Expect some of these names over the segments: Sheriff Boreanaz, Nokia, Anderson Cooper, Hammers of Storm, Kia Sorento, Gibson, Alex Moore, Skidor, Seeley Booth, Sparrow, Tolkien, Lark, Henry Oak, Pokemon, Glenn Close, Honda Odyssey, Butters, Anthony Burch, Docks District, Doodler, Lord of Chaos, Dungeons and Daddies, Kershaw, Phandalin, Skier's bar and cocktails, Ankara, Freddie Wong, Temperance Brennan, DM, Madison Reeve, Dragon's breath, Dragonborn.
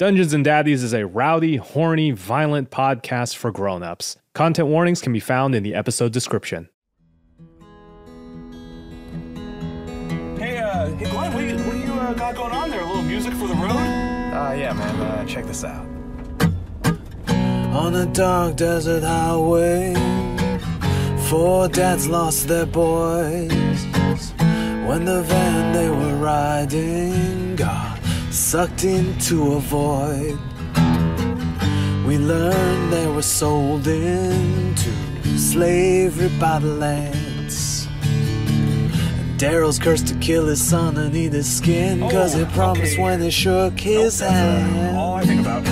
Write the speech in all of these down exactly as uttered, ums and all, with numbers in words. Dungeons and Daddies is a rowdy, horny, violent podcast for grown-ups. Content warnings can be found in the episode description. Hey, uh, hey Glenn, what do you, what do you uh, got going on there? A little music for the road? Uh, yeah, man, uh, check this out. On a dark desert highway, four dads lost their boys. When the van they were riding got sucked into a void, we learned they were sold into slavery by the Lance. And Daryl's cursed to kill his son and eat his skin, cause he promised okay. when he shook his nope, hand. All I think about.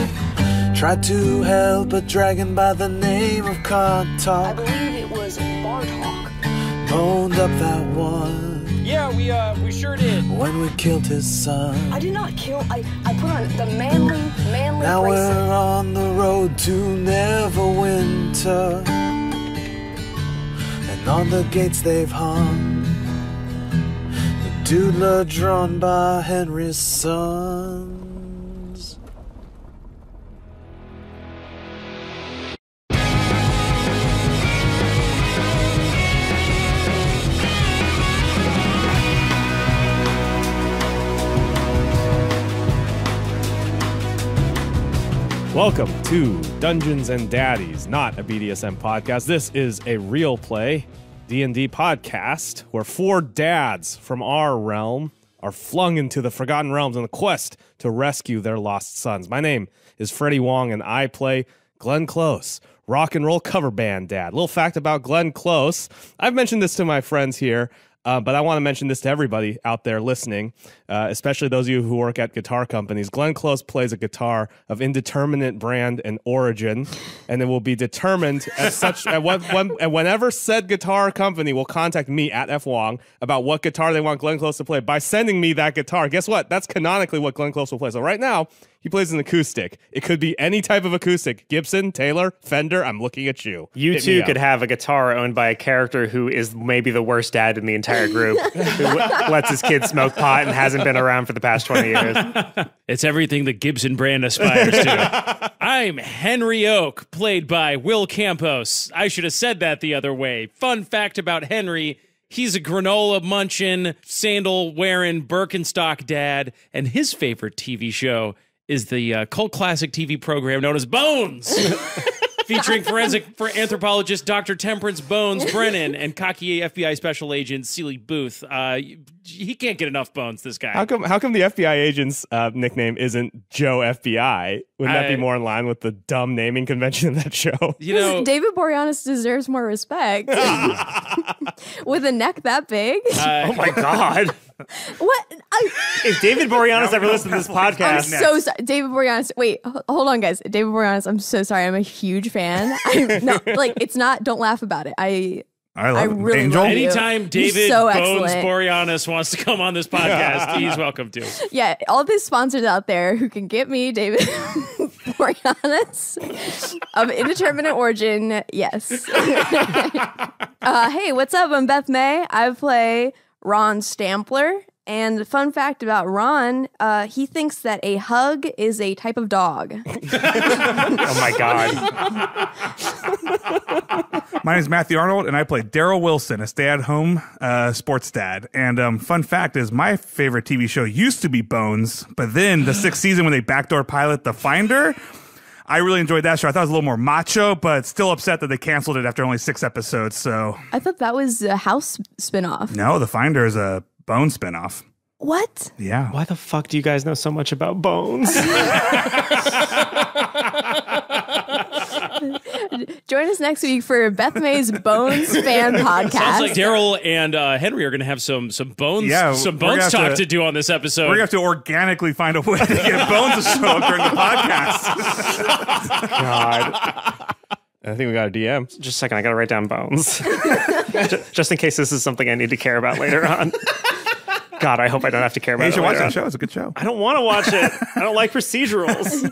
Tried to help a dragon by the name of Cartalk. I believe it was Bartalk. Boned up that one. Yeah, we, uh, we sure did. When we killed his son. I did not kill, I, I put on the manly, manly Now bracelet. We're on the road to Neverwinter, and on the gates they've hung the Doodler drawn by Henry's sons. Welcome to Dungeons and Daddies, not a B D S M podcast. This is a real play D and D podcast where four dads from our realm are flung into the Forgotten Realms on the quest to rescue their lost sons. My name is Freddie Wong, and I play Glenn Close, rock and roll cover band dad. Little fact about Glenn Close. I've mentioned this to my friends here. Uh, but I want to mention this to everybody out there listening, uh, especially those of you who work at guitar companies. Glenn Close plays a guitar of indeterminate brand and origin, and it will be determined at such at what when, and whenever said guitar company will contact me at F Wong about what guitar they want Glenn Close to play by sending me that guitar. Guess what? That's canonically what Glenn Close will play. So right now, he plays an acoustic. It could be any type of acoustic. Gibson, Taylor, Fender, I'm looking at you. You Hit too could have a guitar owned by a character who is maybe the worst dad in the entire group, who lets his kids smoke pot and hasn't been around for the past twenty years. It's everything the Gibson brand aspires to. I'm Henry Oak, played by Will Campos. I should have said that the other way. Fun fact about Henry: he's a granola-munching, sandal-wearing, Birkenstock dad, and his favorite T V show is the uh, cult classic T V program known as Bones, featuring forensic anthropologist Doctor Temperance Bones Brennan and cocky F B I special agent Seeley Booth. Uh, he can't get enough Bones, this guy. How come, how come the F B I agent's uh, nickname isn't Joe F B I? Wouldn't I, that be more in line with the dumb naming convention of that show? You know, David Boreanaz deserves more respect. With a neck that big? Uh, oh, my God. What? I, if David Boreanaz no, ever no, listened no, to this podcast. I'm so sorry. David Boreanaz. Wait, hold on, guys. David Boreanaz, I'm so sorry. I'm a huge fan. I'm not, like, it's not, don't laugh about it. I... I, love I really Angel. Love you. Anytime David so Bones Boreanaz wants to come on this podcast, he's welcome to. Yeah, all these sponsors out there who can get me, David Boreanaz of indeterminate origin, yes. uh, hey, what's up? I'm Beth May. I play Ron Stampler. And the fun fact about Ron, uh, he thinks that a hug is a type of dog. Oh, my God. My name is Matthew Arnold, and I play Darryl Wilson, a stay-at-home uh, sports dad. And um, fun fact is my favorite T V show used to be Bones, but then the sixth season when they backdoor pilot The Finder, I really enjoyed that show. I thought it was a little more macho, but still upset that they canceled it after only six episodes. So I thought that was a House spinoff. No, The Finder is a Bone spinoff. What? Yeah. Why the fuck do you guys know so much about Bones? Join us next week for Beth May's Bones fan podcast. Sounds like Darryl and uh, Henry are going to have some some bones yeah, some bones talk to, to do on this episode. We're going to have to organically find a way to get Bones to show up during the podcast. God. I think we got a D M. Just a second. I got to write down Bones. just, just in case this is something I need to care about later on. God, I hope I don't have to care about hey, it. You should watch that show. It's a good show. I don't want to watch it. I don't like procedurals.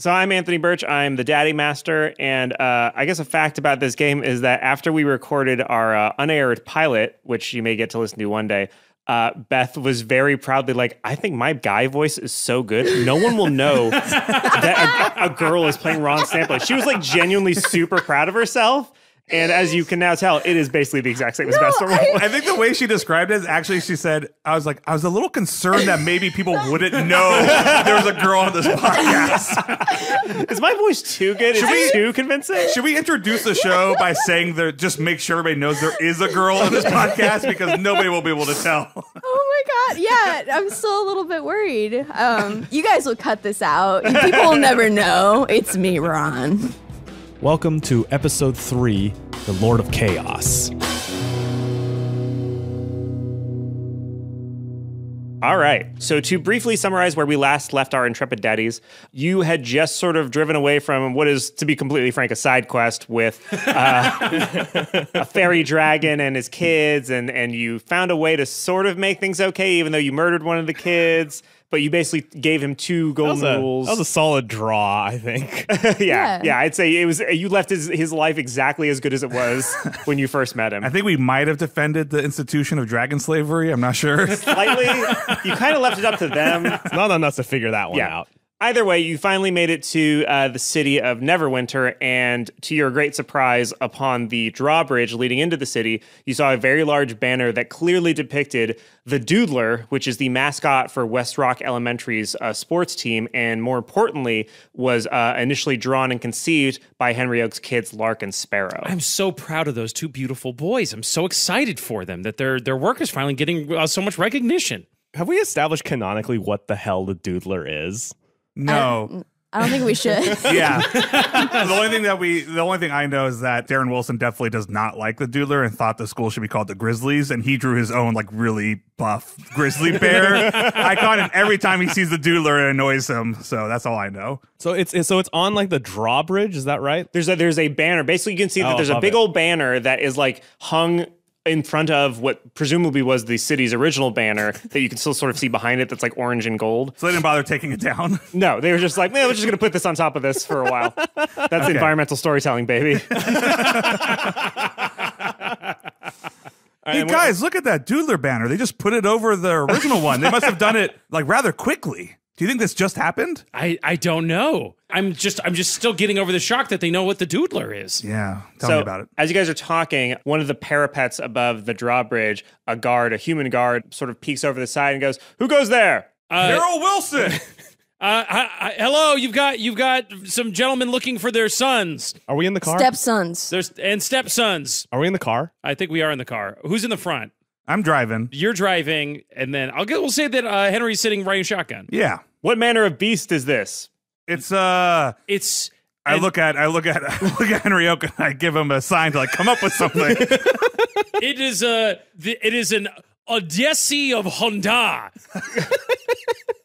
So I'm Anthony Burch. I'm the Daddy Master. And uh, I guess a fact about this game is that after we recorded our uh, unaired pilot, which you may get to listen to one day, uh, Beth was very proudly like, I think my guy voice is so good. No one will know that a, a girl is playing Ron Stampler. She was like genuinely super proud of herself. And as you can now tell, it is basically the exact same as no, Best Storm. I, I think the way she described it is actually she said, I was like, I was a little concerned that maybe people wouldn't know there was a girl on this podcast. Is my voice too good? Is should it we, too convincing? Should we introduce the show by saying that just make sure everybody knows there is a girl on this podcast because nobody will be able to tell. Oh my God. Yeah, I'm still a little bit worried. Um, you guys will cut this out. People will never know. It's me, Ron. Welcome to episode three, The Lord of Chaos. All right. So to briefly summarize where we last left our intrepid daddies, you had just sort of driven away from what is, to be completely frank, a side quest with uh, a fairy dragon and his kids, and, and you found a way to sort of make things okay, even though you murdered one of the kids. But you basically gave him two golden that a, rules. That was a solid draw, I think. yeah, yeah, yeah. I'd say it was. You left his his life exactly as good as it was when you first met him. I think we might have defended the institution of dragon slavery. I'm not sure. Slightly. You kind of left it up to them. It's not on us to figure that one yeah. out. Either way, you finally made it to uh, the city of Neverwinter, and to your great surprise, upon the drawbridge leading into the city, you saw a very large banner that clearly depicted the Doodler, which is the mascot for West Rock Elementary's uh, sports team, and more importantly, was uh, initially drawn and conceived by Henry Oak's kids, Lark and Sparrow. I'm so proud of those two beautiful boys. I'm so excited for them that their, their work is finally getting uh, so much recognition. Have we established canonically what the hell the Doodler is? No. I don't, I don't think we should. yeah. The only thing that we, the only thing I know is that Darryl Wilson definitely does not like the Doodler and thought the school should be called the Grizzlies. And he drew his own, like, really buff grizzly bear icon. And every time he sees the Doodler, it annoys him. So that's all I know. So it's, it's so it's on, like, the drawbridge. Is that right? There's a, there's a banner. Basically, you can see oh, that there's a big it. old banner that is, like, hung in front of what presumably was the city's original banner that you can still sort of see behind it that's like orange and gold. So they didn't bother taking it down? No, they were just like, man, we're just going to put this on top of this for a while. That's okay. Environmental storytelling, baby. Hey, and guys, look at that Doodler banner. They just put it over the original one. They must have done it like rather quickly. Do you think this just happened? I, I don't know. I'm just I'm just still getting over the shock that they know what the Doodler is. Yeah, tell so, me about it. As you guys are talking, one of the parapets above the drawbridge, a guard, a human guard, sort of peeks over the side and goes, "Who goes there?" Uh, Darryl Wilson. uh, I, I, hello, you've got you've got some gentlemen looking for their sons. Are we in the car? Stepsons. There's and stepsons. Are we in the car? I think we are in the car. Who's in the front? I'm driving. You're driving, and then I'll get. We'll say that uh, Henry's sitting riding shotgun. Yeah. What manner of beast is this? It's uh. It's. I look at. I look at. I look at Henry Oak, and I give him a sign to like come up with something. It is a. It is an Odyssey of Honda.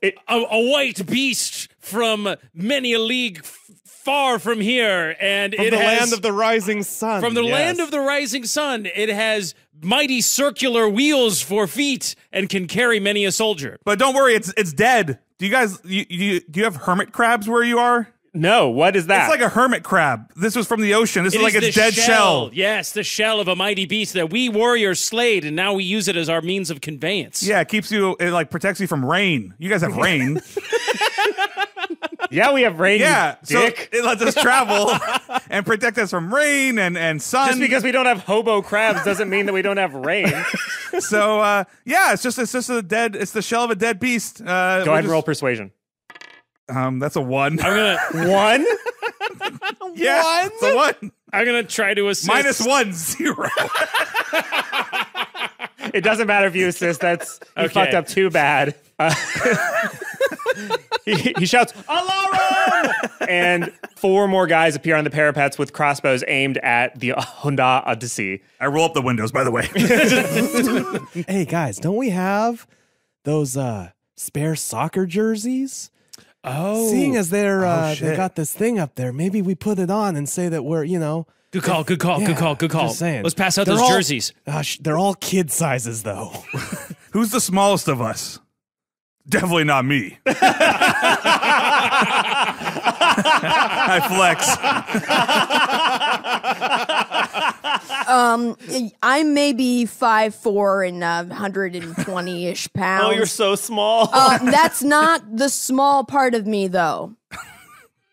it, a, a white beast from many a league far from here, and from it the has, land of the rising sun. From the yes. land of the rising sun, it has mighty circular wheels for feet and can carry many a soldier. But don't worry, it's it's dead. Do you guys you, you do you have hermit crabs where you are? No, what is that? It's like a hermit crab. This was from the ocean. This it is like is its dead shell. shell. Yes, the shell of a mighty beast that we warriors slayed, and now we use it as our means of conveyance. Yeah, it keeps you, it like protects you from rain. You guys have rain. Yeah, we have rain. Yeah, dick. So it lets us travel and protect us from rain and, and sun. Just because we don't have hobo crabs doesn't mean that we don't have rain. So uh, yeah, it's just it's just a dead. It's the shell of a dead beast. Uh, Go ahead just, and roll persuasion. Um, that's a one. I'm gonna one. Yeah, one? It's a one. I'm gonna try to assist. Minus one zero. It doesn't matter if you assist. That's you okay. fucked up too bad. Uh, he, he shouts, "Alarm!" And four more guys appear on the parapets with crossbows aimed at the Honda Odyssey. I roll up the windows, by the way. Hey guys, don't we have those uh, spare soccer jerseys? Oh, seeing as they're oh, uh, they got this thing up there, maybe we put it on and say that we're you know. Good call, good call, yeah, good call, good call. Let's pass out they're those all, jerseys. Gosh, they're all kid sizes though. Who's the smallest of us? Definitely not me. I flex. Um, I may be five foot four and uh, one hundred twenty-ish pounds. Oh, you're so small. Uh, that's not the small part of me, though.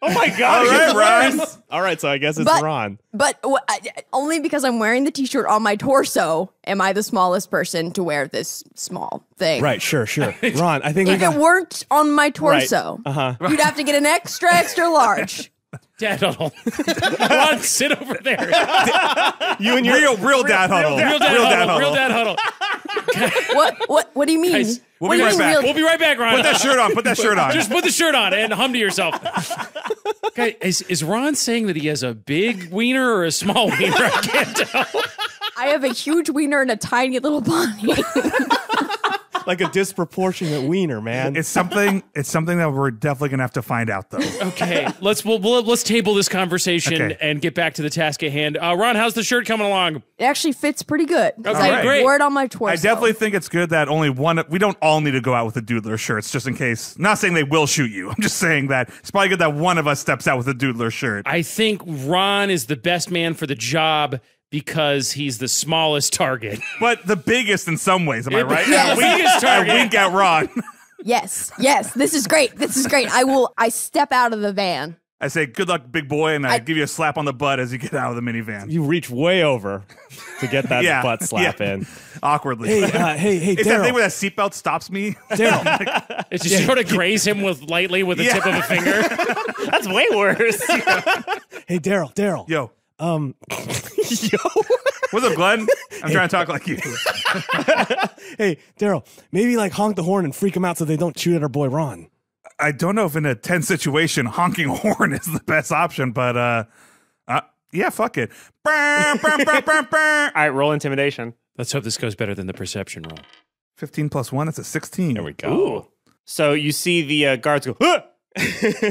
Oh, my God. All right, Ron. All right, so I guess it's but, Ron. But w I, only because I'm wearing the T-shirt on my torso am I the smallest person to wear this small thing. Right, sure, sure. Ron, I think... If we got... it weren't on my torso, right. uh-huh. you'd have to get an extra, extra large. Dad huddle. Ron, sit over there. You and your real, real, real dad huddle. Real dad, real dad huddle. Real dad huddle. What? What? What do you mean? Guys, we'll what be right back. Real... We'll be right back, Ron. Put that shirt on. Put that shirt on. Just put the shirt on and hum to yourself. Okay, is is Ron saying that he has a big wiener or a small wiener? I can't tell. I have a huge wiener and a tiny little body. Like a disproportionate wiener, man. It's something. It's something that we're definitely gonna have to find out, though. Okay, let's we'll, we'll let's table this conversation okay. and get back to the task at hand. Uh, Ron, how's the shirt coming along? It actually fits pretty good. Okay, I great. wore it on my torso. I definitely think it's good that only one. We don't all need to go out with the Doodler shirts, just in case. Not saying they will shoot you. I'm just saying that it's probably good that one of us steps out with a Doodler shirt. I think Ron is the best man for the job. Because he's the smallest target. But the biggest in some ways, am I right? Yes. The biggest target. I wink at Ron. Yes, yes, this is great. This is great. I will, I step out of the van. I say, good luck, big boy, and I, I give you a slap on the butt as you get out of the minivan. You reach way over to get that yeah, butt slap yeah. in. Awkwardly. Hey, uh, hey, hey, Daryl. Is that thing where that seatbelt stops me? Daryl. It's just yeah. sort of graze him with lightly with the yeah. tip of a finger. That's way worse. Yeah. Hey, Daryl, Daryl. Yo. Um, yo, what's up, Glenn? I'm hey. trying to talk like you. Hey, Daryl, maybe like honk the horn and freak them out so they don't shoot at our boy Ron. I don't know if in a tense situation honking horn is the best option, but uh, uh yeah, fuck it. All right, roll intimidation. Let's hope this goes better than the perception roll. Fifteen plus one, that's a sixteen. There we go. Ooh. So you see the uh, guards go. Huh!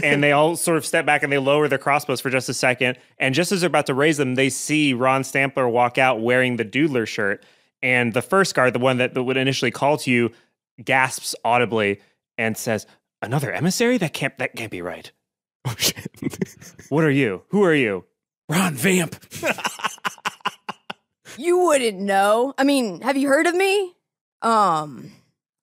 And they all sort of step back and they lower their crossbows for just a second. And just as they're about to raise them, they see Ron Stampler walk out wearing the Doodler shirt. And the first guard, the one that would initially call to you, gasps audibly and says, "Another emissary? That can't, that can't be right." Oh, shit. What are you? Who are you? Ron Vamp. You wouldn't know. I mean, have you heard of me? Um,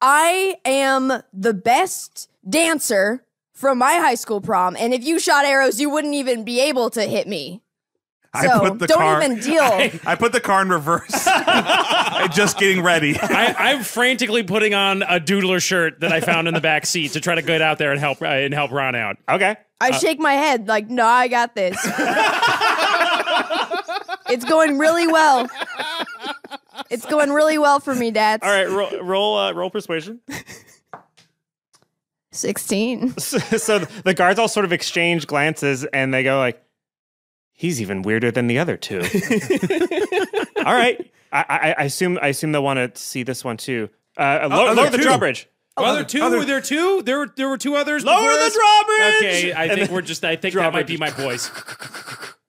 I am the best dancer from my high school prom, and if you shot arrows, you wouldn't even be able to hit me. I so put the don't car, even deal. I, I put the car in reverse. Just getting ready. I, I'm frantically putting on a Doodler shirt that I found in the back seat to try to get out there and help uh, and help Ron out. Okay. I uh, shake my head like, no, I got this. It's going really well. It's going really well for me, Dad. All right, roll roll, uh, roll persuasion. sixteen. So, so the guards all sort of exchange glances and they go like, he's even weirder than the other two. All right. I, I assume I assume they'll want to see this one too. Uh, lower oh, lower the drawbridge. Oh, other two? Other. Were there two? There were, there were two others. Lower the us? drawbridge! Okay, I think we're just, I think that might be my boys.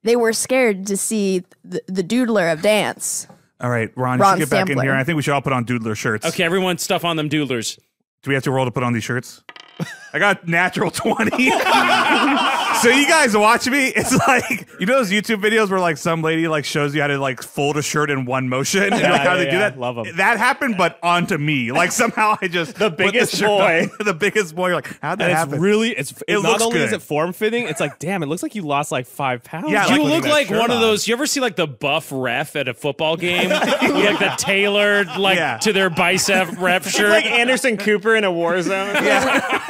They were scared to see the, the Doodler of dance. All right, Ron, Ron you should get Stampler. back in here. And I think we should all put on Doodler shirts. Okay, everyone stuff on them Doodlers. Do we have to roll to put on these shirts? I got natural twenty. So you guys watch me. It's like, you know those YouTube videos where like some lady like shows you how to like fold a shirt in one motion? Yeah, and like how yeah, they yeah. do that? Love them. That happened, but onto me. Like somehow I just the biggest the boy, on, the biggest boy. You're like, how'd that and happen? It's really, it's it not looks only good. Is it form fitting. It's like, damn, it looks like you lost like five pounds. Yeah, you like look like one on. of those. You ever see like the buff ref at a football game? You like the tailored like yeah. to their bicep ref shirt, it's like Anderson Cooper in a war zone. Yeah.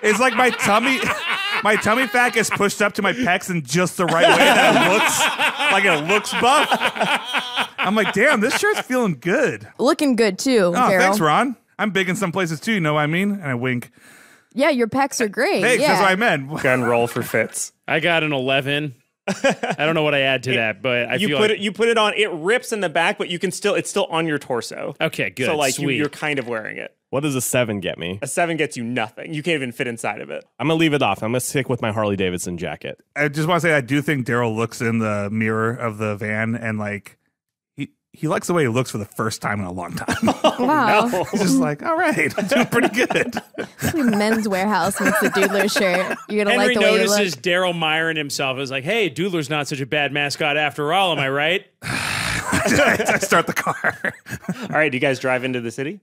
It's like my tummy, my tummy fat gets pushed up to my pecs in just the right way that it looks like it looks buff. I'm like, damn, this shirt's feeling good. Looking good too. Oh, Carol. Thanks, Ron. I'm big in some places too. You know what I mean? And I wink. Yeah, your pecs are great. Thanks. Yeah. That's what I meant. Gun roll for fits. I got an eleven. I don't know what I add to it, that, but I you feel put like it, you put it on. It rips in the back, but you can still it's still on your torso. Okay, good. So like Sweet. You, you're kind of wearing it. What does a seven get me? A seven gets you nothing. You can't even fit inside of it. I'm going to leave it off. I'm going to stick with my Harley Davidson jacket. I just want to say I do think Daryl looks in the mirror of the van and like he, He likes the way he looks for the first time in a long time. Oh, wow. No. He's just like, all right, I'm doing pretty good. Men's Warehouse makes the Doodler shirt. You're going to like the way you look. Henry notices Darryl Myron himself. Is like, hey, Doodler's not such a bad mascot after all, am I right? I start the car. All right, do you guys drive into the city?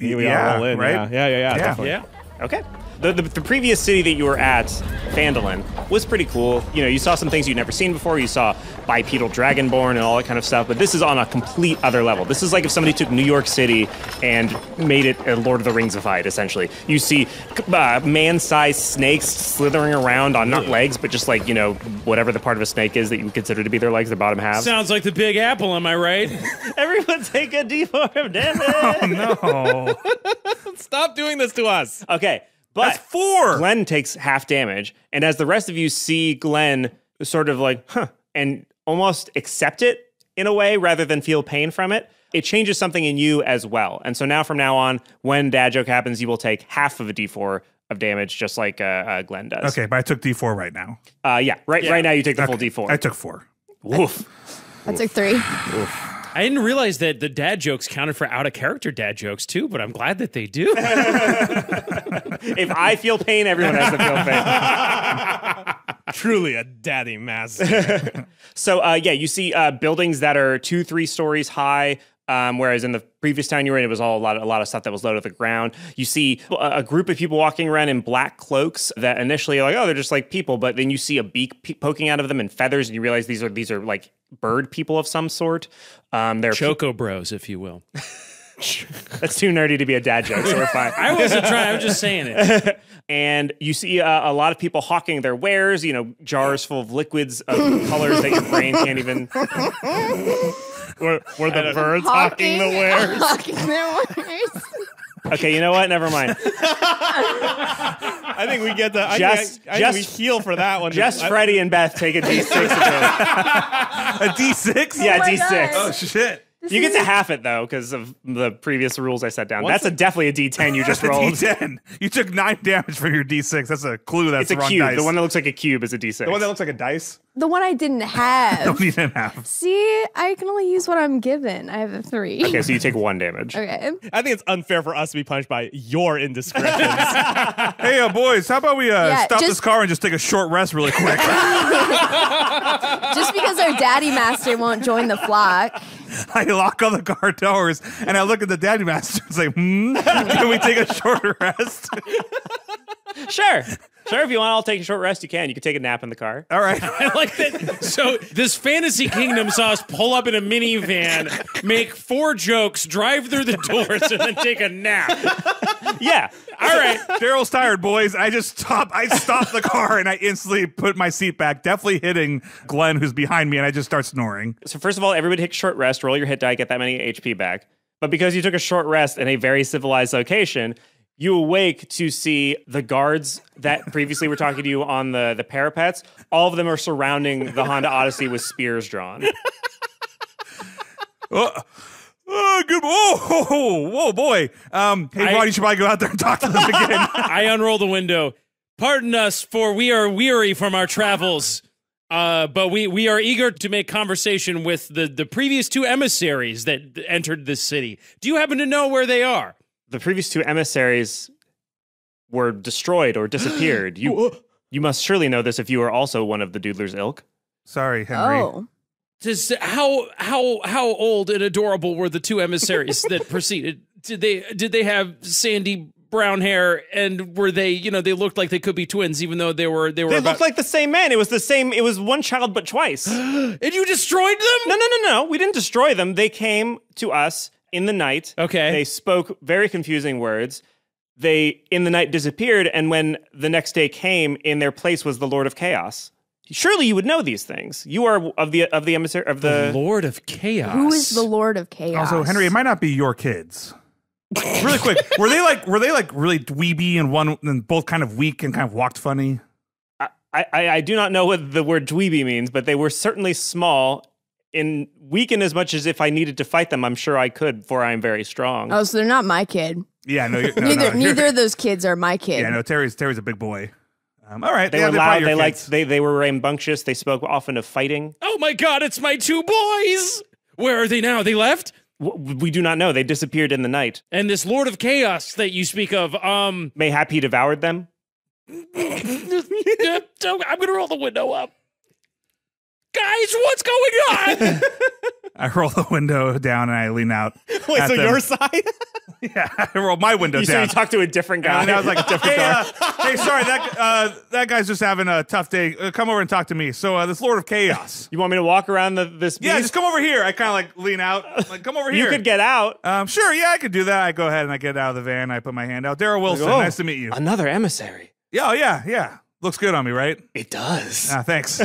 We yeah, all roll in, right? Yeah, yeah, yeah. Yeah. Definitely. Yeah. Okay. The, the, the previous city that you were at, Phandalin, was pretty cool. You know, you saw some things you'd never seen before. You saw bipedal dragonborn and all that kind of stuff, but this is on a complete other level. This is like if somebody took New York City and made it a Lord of the Rings-ified, essentially. You see uh, man-sized snakes slithering around on not legs, but just like, you know, whatever the part of a snake is that you would consider to be their legs, their bottom half. Sounds like the Big Apple, am I right? Everyone take a D four, damn it! Oh, no. Stop doing this to us. Okay. But that's four. Glenn takes half damage, and as the rest of you see Glenn sort of like, huh, and almost accept it in a way rather than feel pain from it, it changes something in you as well. And so now from now on, when Dad Joke happens, you will take half of a D four of damage, just like uh, uh, Glenn does. Okay, but I took D four right now. Uh, yeah, right yeah. right now you take the okay. full D four. I took four. Woof. I, I took three. Oof. I didn't realize that the dad jokes counted for out-of-character dad jokes, too, but I'm glad that they do. If I feel pain, everyone has to feel pain. Truly a daddy master. So, uh, yeah, you see uh, buildings that are two, three stories high, um, whereas in the previous town you were in, it was all a lot, of, a lot of stuff that was low to the ground. You see a, a group of people walking around in black cloaks that initially are like, oh, they're just like people, but then you see a beak pe poking out of them and feathers, and you realize these are, these are like bird people of some sort. Um, they're Choco Bros, if you will. That's too nerdy to be a dad joke, so we're fine. I wasn't trying, I was just saying it. And you see uh, a lot of people hawking their wares, you know, jars full of liquids of colors that your brain can't even... Were, were the birds hawking, hawking the wares? Hawking their wares. Okay, you know what? Never mind. I think we get the... I just, think I, I just think we heal for that one. Just I, Freddie and Beth take a D six. A D six? Yeah, oh D six. God. Oh, shit. This you get to half it, though, because of the previous rules I set down. Once that's a, definitely a D ten you just rolled. D ten. You took nine damage from your D six. That's a clue that's it's a the wrong cube. Dice. The one that looks like a cube is a D six. The one that looks like a dice? The one I didn't have. You didn't have. See, I can only use what I'm given. I have a three. Okay, so you take one damage. Okay. I think it's unfair for us to be punished by your indiscretions. Hey, uh, boys, how about we uh, yeah, stop just... this car and just take a short rest really quick? Just because our daddy master won't join the flock. I lock all the car doors, and I look at the daddy master and say, hmm, can we take a short rest? Sure. Sure, if you want, I'll take a short rest. You can. You can take a nap in the car. All right. I like that. So this fantasy kingdom saw us pull up in a minivan, make four jokes, drive through the doors, and then take a nap. Yeah. All right. Daryl's tired, boys. I just stop. I stop the car, and I instantly put my seat back, definitely hitting Glenn, who's behind me, and I just start snoring. So first of all, everybody take short rest, roll your hit die, get that many H P back. But because you took a short rest in a very civilized location, you awake to see the guards that previously were talking to you on the, the parapets. All of them are surrounding the Honda Odyssey with spears drawn. Oh, oh, good. Oh, oh, whoa, boy. Um, hey, Ron, you should probably go out there and talk to them again. I unroll the window. Pardon us, for we are weary from our travels. Uh, but we, we are eager to make conversation with the, the previous two emissaries that entered this city. Do you happen to know where they are? The previous two emissaries were destroyed or disappeared. You you must surely know this if you are also one of the Doodler's ilk. Sorry, Henry. Oh. Does, how how how old and adorable were the two emissaries that preceded? Did they did they have sandy brown hair, and were they, you know, they looked like they could be twins, even though they were they were They about... looked like the same man. It was the same it was one child but twice. And you destroyed them? No, no, no, no. We didn't destroy them. They came to us in the night. Okay. They spoke very confusing words. They, in the night, disappeared, and when the next day came, in their place was the Lord of Chaos. Surely you would know these things. You are of the of the emissary of the, the Lord of Chaos. Who is the Lord of Chaos? Also, Henry, it might not be your kids. Really quick, were they like were they like really dweeby and one and both kind of weak and kind of walked funny? I I, I do not know what the word dweeby means, but they were certainly small. And weaken as much as if I needed to fight them, I'm sure I could, for I am very strong. Oh, so they're not my kid. Yeah, no, you're, no neither no, neither of those kids are my kid. Yeah, no, Terry's Terry's a big boy. Um, all right, they yeah, were loud. They kids. liked. They they were rambunctious. They spoke often of fighting. Oh my God, it's my two boys. Where are they now? They left? We do not know. They disappeared in the night. And this Lord of Chaos that you speak of, um... mayhap he devoured them? I'm gonna roll the window up. Guys, what's going on? I roll the window down and I lean out. Wait, so them. Your side? Yeah, I roll my window you down. So you talk to a different guy. And I was like, a different hey, guy. Uh, hey, sorry, that uh, that guy's just having a tough day. Uh, come over and talk to me. So uh, this Lord of Chaos. You want me to walk around the, this beast? Yeah, just come over here. I kind of like lean out. I'm like, come over here. You could get out. Um, sure, yeah, I could do that. I go ahead and I get out of the van. I put my hand out. Darryl Wilson, go, oh, nice to meet you. Another emissary. Yeah, oh, yeah, yeah. Looks good on me, right? It does. Ah, thanks.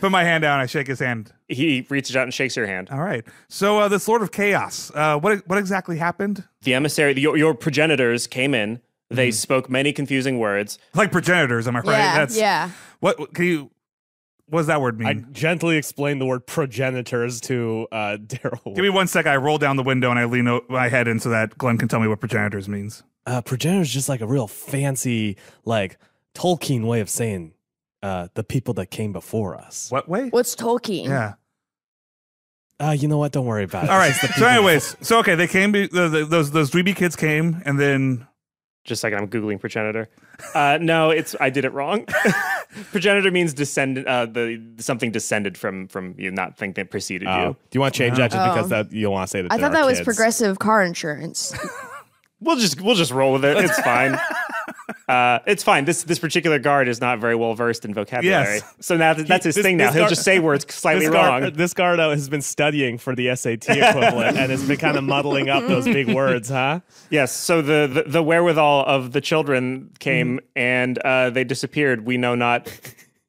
Put my hand down. I shake his hand. He reaches out and shakes your hand. All right. So uh, this Lord of Chaos, uh, what what exactly happened? The emissary, the, your, your progenitors came in. They mm. spoke many confusing words. Like progenitors, am I right? Yeah. That's, yeah. What can you? What does that word mean? I gently explained the word progenitors to uh, Darryl. Give me one sec. I roll down the window and I lean my head in so that Glenn can tell me what progenitors means. Uh, progenitors is just like a real fancy, like, Tolkien way of saying uh, the people that came before us. What way? What's Tolkien? Yeah. Uh, you know what? Don't worry about it. All right. So anyways, so okay, they came, the, the, those those dweeby kids came, and then... Just like I'm Googling progenitor. Uh, no, it's I did it wrong. Progenitor means descendant, uh, the something descended from from you, not thing that preceded oh. you. Do you want to change that just oh. because that, you want to say that I thought that kids. was progressive car insurance. We'll just we'll just roll with it. It's fine. Uh, it's fine. This this particular guard is not very well versed in vocabulary. Yes. So now that, that's his he, this, thing now. Guard, He'll just say words slightly this guard, wrong. This guard has been studying for the S A T equivalent and has been kind of muddling up those big words, huh? Yes. So the, the, the wherewithal of the children came mm. and uh, they disappeared. We know not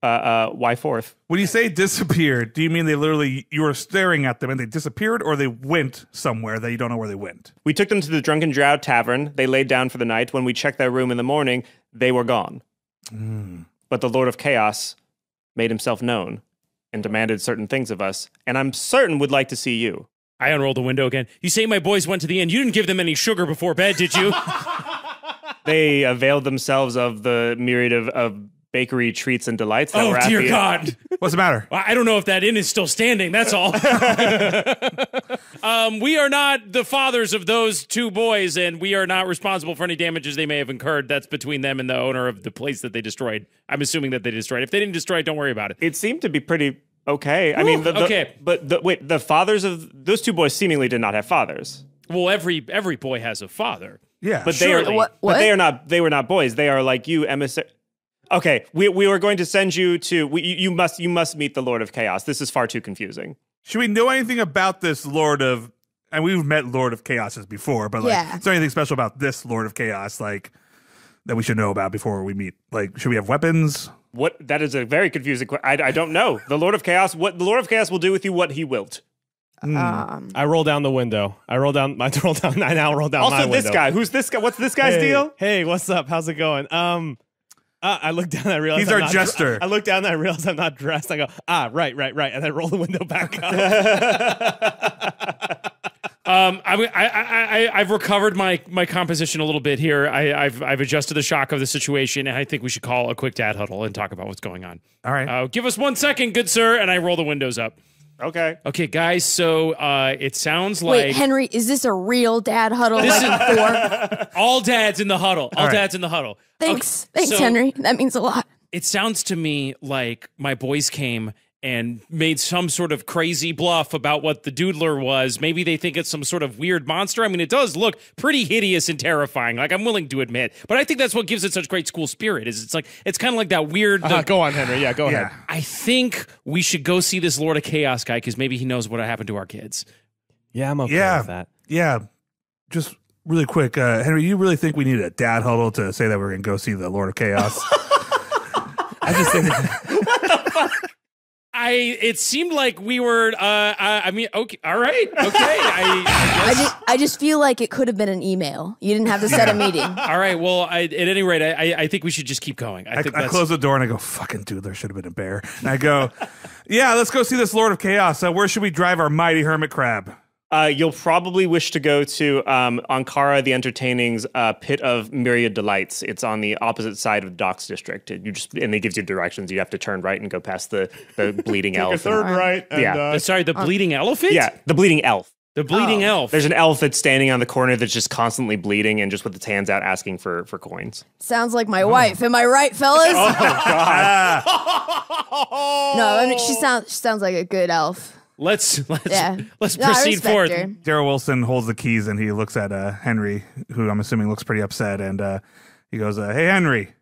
uh, uh, why forth. When you say disappeared, do you mean they literally, you were staring at them and they disappeared, or they went somewhere that you don't know where they went? We took them to the Drunken Drow Tavern. They laid down for the night. When we checked their room in the morning, they were gone. Mm. But the Lord of Chaos made himself known and demanded certain things of us, and I'm certain would like to see you. I unrolled the window again. You say my boys went to the inn. You didn't give them any sugar before bed, did you? They availed themselves of the myriad of... of bakery treats and delights. That oh, were at dear the God. What's the matter? I don't know if that inn is still standing. That's all. um, we are not the fathers of those two boys, and we are not responsible for any damages they may have incurred. That's between them and the owner of the place that they destroyed. I'm assuming that they destroyed. If they didn't destroy it, don't worry about it. It seemed to be pretty okay. Ooh, I mean, the, the, okay. But the, wait, the fathers of those two boys seemingly did not have fathers. Well, every every boy has a father. Yeah, but surely. they are. What, what? But they are not. They were not boys. They are like you, emissary. Okay, we we were going to send you to. We, you must you must meet the Lord of Chaos. This is far too confusing. Should we know anything about this Lord of? And we've met Lord of Chaoses before, but like, yeah. is there anything special about this Lord of Chaos, like that we should know about before we meet? Like, should we have weapons? What? That is a very confusing question. I I don't know. The Lord of Chaos. What the Lord of Chaos will do with you? What he wilt. Mm. Um, I roll down the window. I roll down. I roll down. I now roll down. Also, my window. This guy. Who's this guy? What's this guy's hey, deal? Hey, what's up? How's it going? Um. Uh, I look down and I realize he's I'm our jester. I look down and I realize I'm not dressed. I go, ah, right, right, right. And I roll the window back up. um, I, I, I, I've recovered my, my composition a little bit here. I, I've, I've adjusted the shock of the situation, and I think we should call a quick dad huddle and talk about what's going on. All right. Uh, give us one second, good sir, and I roll the windows up. Okay. Okay, guys, so uh, it sounds like... Wait, Henry, is this a real dad huddle? This like is all dads in the huddle. All, all right. dads in the huddle. Thanks. Okay, Thanks, so Henry. That means a lot. It sounds to me like my boys came and made some sort of crazy bluff about what the Doodler was. Maybe they think it's some sort of weird monster. I mean, it does look pretty hideous and terrifying, like I'm willing to admit. But I think that's what gives it such great school spirit, is it's like, it's kind of like that weird... Uh-huh, go on, Henry. Yeah, go yeah. ahead. I think we should go see this Lord of Chaos guy, because maybe he knows what happened to our kids. Yeah, I'm okay yeah. with that. Yeah, just really quick. Uh, Henry, you really think we need a dad huddle to say that we're going to go see the Lord of Chaos? I just think... What the fuck? I, it seemed like we were, uh, I, I mean, okay, all right, okay. I, I, I, just, I just feel like it could have been an email. You didn't have to set a meeting. All right, well, I, at any rate, I, I think we should just keep going. I, I, think I that's... close the door and I go, fucking dude, there should have been a bear. And I go, yeah, let's go see this Lord of Chaos. Uh, where should we drive our mighty hermit crab? Uh, you'll probably wish to go to um, Ankara the Entertaining's uh, Pit of Myriad Delights. It's on the opposite side of Docks District. You just and it gives you directions. You have to turn right and go past the, the bleeding Take elephant. A third right. And, yeah. Uh, Sorry, the bleeding uh, elephant? Yeah, the bleeding elf. The bleeding oh. elf. There's an elf that's standing on the corner that's just constantly bleeding and just with its hands out asking for, for coins. Sounds like my oh. wife. Am I right, fellas? Oh, God. No, I mean, she, sound, she sounds like a good elf. Let's let's yeah. let's no, proceed forward. Darryl Wilson holds the keys and he looks at uh, Henry, who I'm assuming looks pretty upset, and uh, he goes, uh, "Hey, Henry."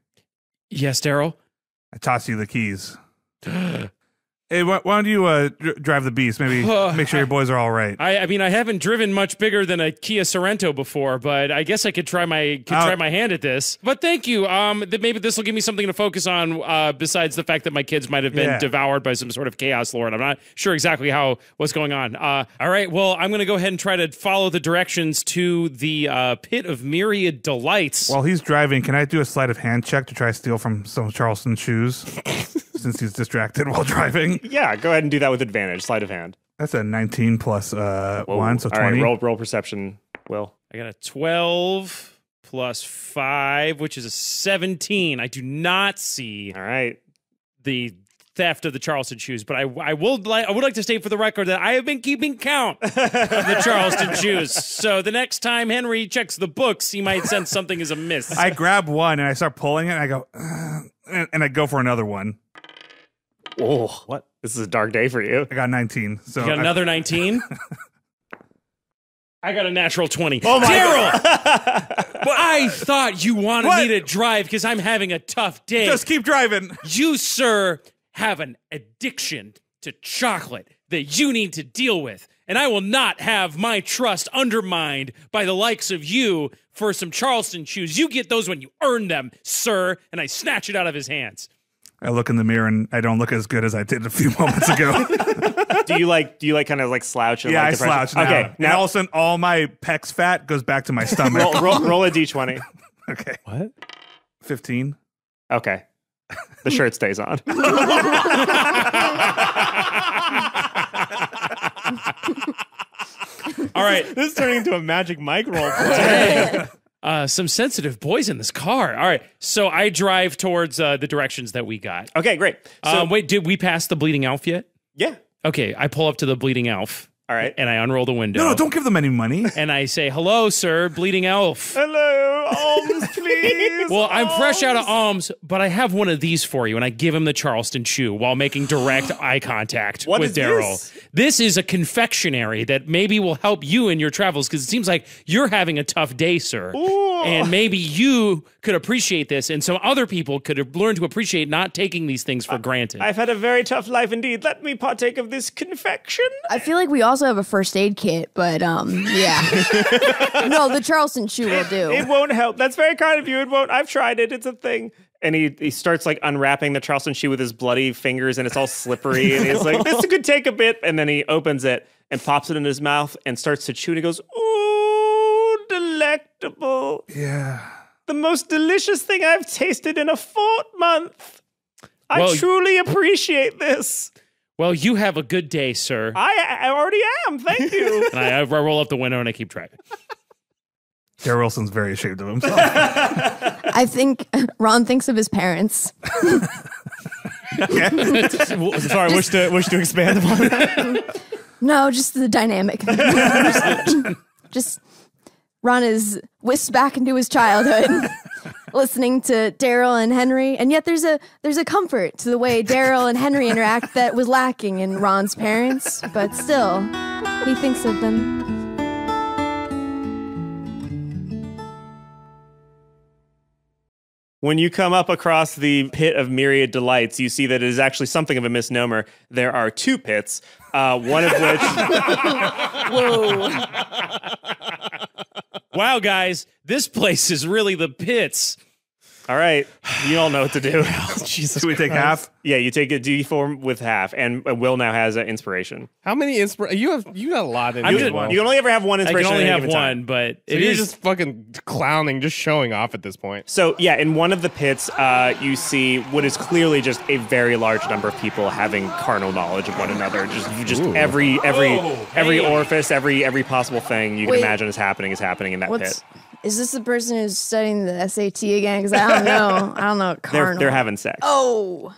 Yes, Darryl. I toss you the keys. Hey, why, why don't you uh, dr drive the beast? Maybe uh, make sure your boys are all right. I, I mean, I haven't driven much bigger than a Kia Sorento before, but I guess I could try my could uh, try my hand at this. But thank you. Um, th maybe this will give me something to focus on uh, besides the fact that my kids might have been yeah. devoured by some sort of chaos lord. I'm not sure exactly how what's going on. Uh, all right. Well, I'm going to go ahead and try to follow the directions to the uh, Pit of Myriad Delights. While he's driving, can I do a sleight of hand check to try to steal from some of Charleston's shoes? Since he's distracted while driving. Yeah, go ahead and do that with advantage. Sleight of hand. That's a nineteen plus uh, one, so twenty. All right, roll, roll perception, Will. I got a twelve plus five, which is a seventeen. I do not see All right. the theft of the Charleston shoes, but I, I, will li I would like to state for the record that I have been keeping count of the Charleston shoes. So the next time Henry checks the books, he might sense something is amiss. I grab one, and I start pulling it, and I go, uh, and, and I go for another one. Oh, what? This is a dark day for you. I got nineteen. So you got another nineteen? I got a natural twenty. Oh, my Darryl! But I thought you wanted what? me to drive because I'm having a tough day. Just keep driving. You, sir, have an addiction to chocolate that you need to deal with, and I will not have my trust undermined by the likes of you for some Charleston shoes. You get those when you earn them, sir, and I snatch it out of his hands. I look in the mirror and I don't look as good as I did a few moments ago. do you like? Do you like kind of like slouch? Or yeah, like I slouch. Now. Okay, now and all of a sudden, all my pecs fat goes back to my stomach. roll, roll, roll a d twenty. Okay. What? Fifteen. Okay. The shirt stays on. All right. This is turning into a Magic Mike roll. Uh, some sensitive boys in this car. All right, so I drive towards uh, the directions that we got. Okay, great. So um, wait, did we pass the bleeding elf yet? Yeah. Okay, I pull up to the bleeding elf. All right. And I unroll the window. No, no, don't give them any money. And I say, hello, sir, bleeding elf. Hello, alms, please. Well, alms. I'm fresh out of alms, but I have one of these for you. And I give him the Charleston shoe while making direct eye contact what with Darryl. This? this is a confectionery that maybe will help you in your travels because it seems like you're having a tough day, sir. Ooh. And maybe you could appreciate this. And some other people could have learned to appreciate not taking these things for uh, granted. I've had a very tough life indeed. Let me partake of this confection. I feel like we also have a first aid kit, but um yeah. No, the Charleston shoe will do. It won't help. That's very kind of you. It won't. I've tried it. It's a thing. And he, he starts like unwrapping the Charleston shoe with his bloody fingers and it's all slippery and he's like, this could take a bit. And then he opens it and pops it in his mouth and starts to chew and he goes, ooh, delectable. Yeah. The most delicious thing I've tasted in a fortnight. I well, truly appreciate this. Well, you have a good day, sir. I, I already am. Thank you. And I, I roll up the window and I keep driving. Darryl Wilson's very ashamed of himself. I think Ron thinks of his parents. Sorry, wish to wish to expand upon that. No, just the dynamic. just, just Ron is whisked back into his childhood. Listening to Darryl and Henry, and yet there's a there's a comfort to the way Darryl and Henry interact that was lacking in Ron's parents, but still, he thinks of them. When you come up across the Pit of Myriad Delights, you see that it is actually something of a misnomer. There are two pits, uh, one of which... Whoa. Wow, guys, this place is really the pits. All right. You all know what to do. Oh, Jesus. Do we Christ. Take half? Yeah, you take a D four with half, and Will now has an inspiration. How many inspirations? You have you got a lot in this one. You can only ever have one inspiration. I can only have one, but so it is just fucking clowning, just showing off at this point. So, yeah, in one of the pits, uh, you see what is clearly just a very large number of people having carnal knowledge of one another. Just just Ooh. every every oh, every hey. orifice, every every possible thing you can Wait. imagine is happening is happening in that What's pit. Is this the person who's studying the S A T again? Because I don't know. I don't know. Carnal. They're, they're having sex. Oh.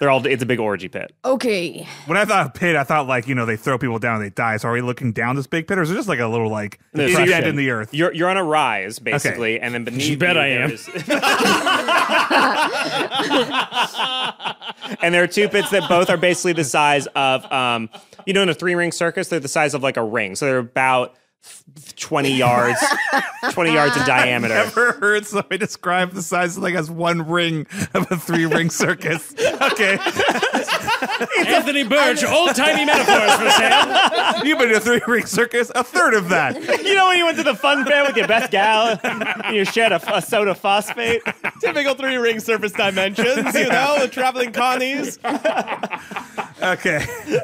They're all. It's a big orgy pit. Okay. When I thought pit, I thought like, you know, they throw people down and they die. So are we looking down this big pit, or is it just like a little like no, dead so in the earth? You're you're on a rise basically, okay. and then beneath. You bet I am. Is... And there are two pits that both are basically the size of, um, you know, in a three ring circus, they're the size of like a ring. So they're about twenty yards twenty yards in diameter. I've never heard somebody describe the size of like as one ring of a three ring circus. Okay. Anthony Burch, old timey metaphors for Sam. You've been to a three ring circus, a third of that. You know when you went to the fun fair with your best gal and you shared a, a soda phosphate? Typical three ring surface dimensions, you know, the traveling Connies. Okay. Hey,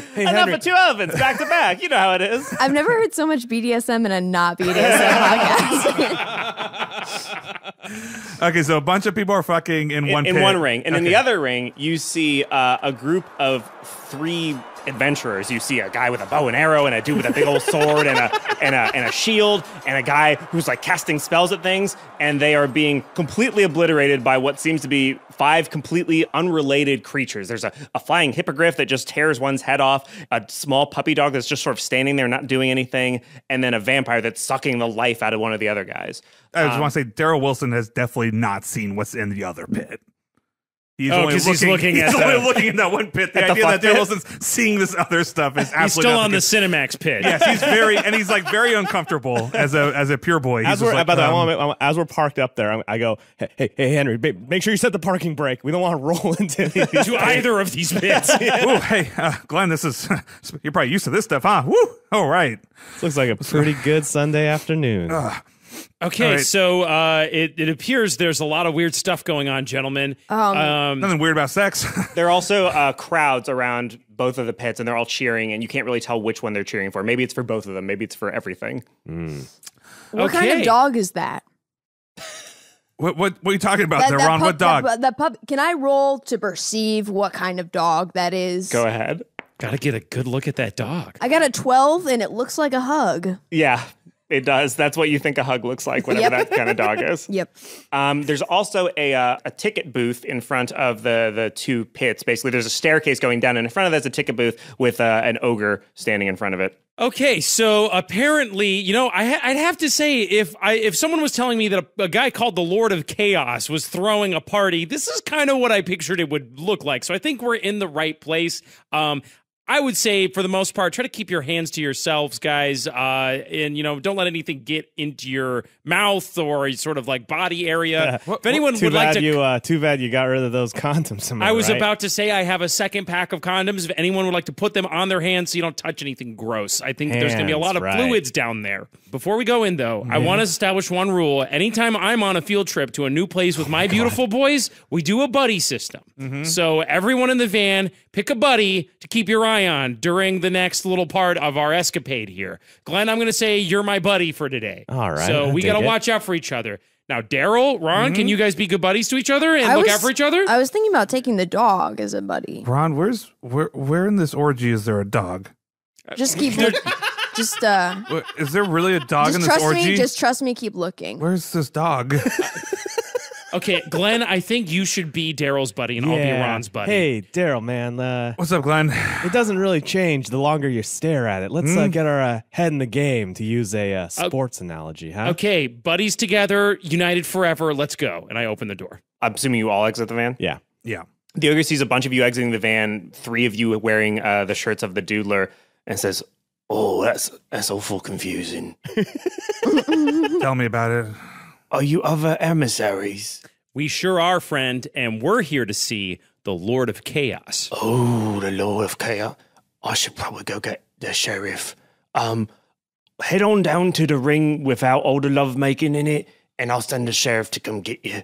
hey, enough Henry. Of two ovens back to back. You know how it is. I've never heard so much B D S M in a not B D S M podcast. Okay, so a bunch of people are fucking in, in one in pit. one ring, and okay. in the other ring, you see uh, a group of three adventurers. You see a guy with a bow and arrow, and a dude with a big old sword, and a and a and a shield, and a guy who's like casting spells at things, and they are being completely obliterated by what seems to be five completely unrelated creatures. There's a, a flying hippogriff that just tears one's head off, a small puppy dog that's just sort of standing there not doing anything, and then a vampire that's sucking the life out of one of the other guys. I just um, want to say Darryl Wilson has definitely not seen what's in the other pit. He's oh, only looking, he's looking he's at only the, looking in that one pit. The idea the that Darryl Wilson's seeing this other stuff is absolutely he's still on against. the Cinemax pit. Yes, he's very and he's like very uncomfortable as a as a pure boy. He's as we're like, by um, the way, as we're parked up there, I go, hey, hey, hey, Henry, babe, make sure you set the parking brake. We don't want to roll into to either of these pits. Yeah. Ooh, hey, uh, Glenn, this is you're probably used to this stuff, huh? Woo! All right, this looks like a pretty good Sunday afternoon. Uh, Okay, right. so uh, it, it appears there's a lot of weird stuff going on, gentlemen. Um, um, nothing weird about sex. There are also uh, crowds around both of the pits, and they're all cheering, and you can't really tell which one they're cheering for. Maybe it's for both of them. Maybe it's for everything. Mm. What okay. kind of dog is that? What, what, what are you talking about that, there, that Ron? Pup, what dog? That, that pup, can I roll to perceive what kind of dog that is? Go ahead. Got to get a good look at that dog. I got a twelve, and it looks like a hug. Yeah. It does. That's what you think a hug looks like, whatever yep. that kind of dog is. Yep. Um, there's also a uh, a ticket booth in front of the the two pits. Basically, there's a staircase going down, and in front of that's a ticket booth with uh, an ogre standing in front of it. Okay, so apparently, you know, I ha I'd have to say if I if someone was telling me that a, a guy called the Lord of Chaos was throwing a party, this is kind of what I pictured it would look like. So I think we're in the right place. Um, I would say, for the most part, try to keep your hands to yourselves, guys, uh, and, you know, don't let anything get into your mouth or sort of, like, body area. Yeah. If anyone too would like to... You, uh, too bad you got rid of those condoms. I was right? about to say I have a second pack of condoms. If anyone would like to put them on their hands so you don't touch anything gross. I think hands, there's going to be a lot of right. fluids down there. Before we go in, though, yeah. I want to establish one rule. Anytime I'm on a field trip to a new place with oh my God. beautiful boys, we do a buddy system. Mm-hmm. So everyone in the van, pick a buddy to keep your eye on during the next little part of our escapade here. Glenn, I'm going to say you're my buddy for today. All right. So we got to watch out for each other. Now, Darryl, Ron, mm-hmm. can you guys be good buddies to each other and I look was, out for each other? I was thinking about taking the dog as a buddy. Ron, where's where? Where in this orgy is there a dog? Just keep. Just uh. Is there really a dog in this orgy? Just trust me. Just trust me. Keep looking. Where's this dog? Okay, Glenn, I think you should be Daryl's buddy, and yeah. I'll be Ron's buddy. Hey, Darryl, man. Uh, What's up, Glenn? It doesn't really change the longer you stare at it. Let's mm. uh, get our uh, head in the game, to use a uh, sports uh, analogy, huh? Okay, buddies together, united forever, let's go. And I open the door. I'm assuming you all exit the van? Yeah. Yeah. The ogre sees a bunch of you exiting the van, three of you wearing uh, the shirts of the Doodler, and says, oh, that's, that's awful confusing. Tell me about it. Are you other emissaries? We sure are, friend, and we're here to see the Lord of Chaos. Oh, the Lord of Chaos. I should probably go get the sheriff. Um, head on down to the ring without all the lovemaking in it and I'll send the sheriff to come get you.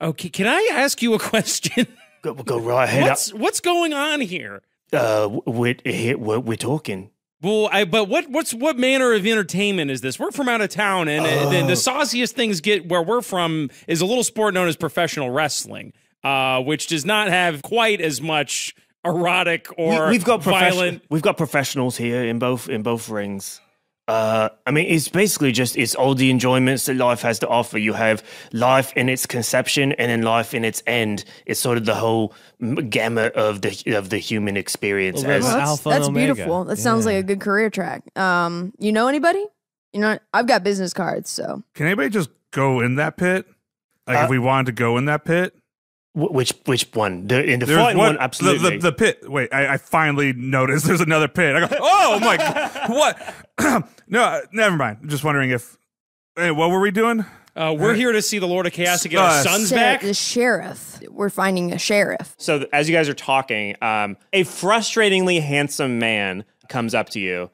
Okay, can I ask you a question? Go, go right ahead. What's, what's going on here? Uh, we're, we're, we're talking. Well, I, but what what's what manner of entertainment is this? We're from out of town, and oh. the, the sauciest things get where we're from is a little sport known as professional wrestling, uh, which does not have quite as much erotic or we, we've got violent. We've got professionals here in both in both rings. Uh, I mean, it's basically just it's all the enjoyments that life has to offer. You have life in its conception, and then life in its end. It's sort of the whole gamut of the of the human experience. Well, as well, that's Alpha that's beautiful. That yeah. sounds like a good career track. Um, you know anybody? You know, I've got business cards, so can anybody just go in that pit? Like, uh, if we wanted to go in that pit, which which one? The, in the fight one, one, absolutely. The, the, the pit. Wait, I, I finally noticed there's another pit. I go, oh my god, what? No, never mind. Just wondering if... Hey, what were we doing? Uh, we're right. here to see the Lord of Chaos to get uh, our sons back. The sheriff. We're finding a sheriff. So as you guys are talking, um, a frustratingly handsome man comes up to you.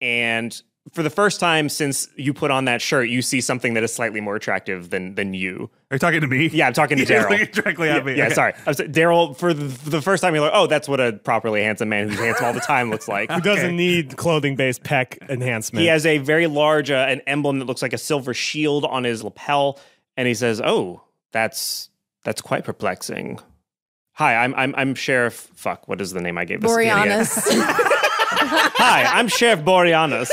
And for the first time since you put on that shirt, you see something that is slightly more attractive than, than you. Are you talking to me? Yeah, I'm talking to Darryl. Directly at yeah, me. Yeah, okay. Sorry. I'm so, Darryl, for the, for the first time, you're like, oh, that's what a properly handsome man who's handsome all the time looks like. Who doesn't okay. need clothing-based pec enhancement. He has a very large, uh, an emblem that looks like a silver shield on his lapel, and he says, oh, that's that's quite perplexing. Hi, I'm I'm, I'm Sheriff... Fuck, what is the name I gave this Boreanaz. Hi, I'm Sheriff Boreanaz.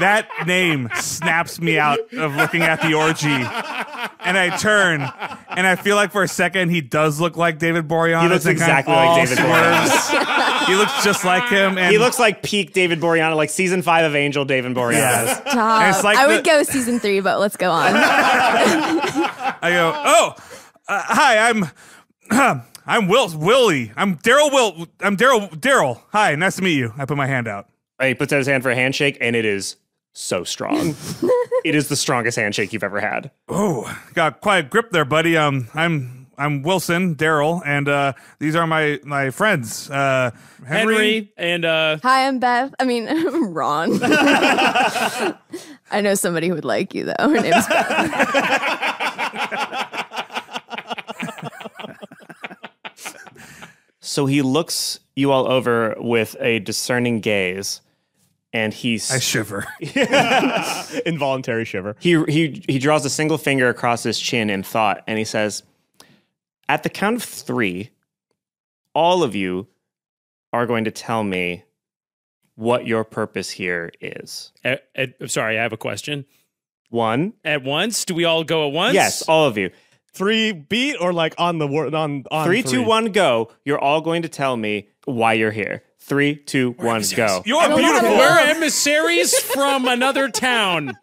That name snaps me out of looking at the orgy, and I turn, and I feel like for a second he does look like David Boreanaz. He looks exactly like David Boreanaz. He looks just like him. And he looks like peak David Boreanaz, like season five of Angel David Boreanaz. Stop. Like I would go season three, but let's go on. I go, oh, uh, hi, I'm, I'm Will Willie. I'm Darryl Will. I'm Darryl Darryl. Hi, nice to meet you. I put my hand out. He puts out his hand for a handshake, and it is so strong. It is the strongest handshake you've ever had. Oh, got quite a grip there, buddy. Um, I'm I'm Wilson, Darryl, and uh, these are my my friends, uh, Henry. Henry and uh, hi, I'm Beth. I mean, Ron. I know somebody who would like you, though. Her name's Beth. So he looks you all over with a discerning gaze. And he's... I shiver. Involuntary shiver. He, he, he draws a single finger across his chin in thought, and he says, at the count of three, all of you are going to tell me what your purpose here is. At, at, I'm sorry, I have a question. One. At once? Do we all go at once? Yes, all of you. Three beat or like on the word on, on three, three, two, one, go. You're all going to tell me why you're here. Three, two, We're one, emissaries. Go. You're beautiful. We're emissaries from another town.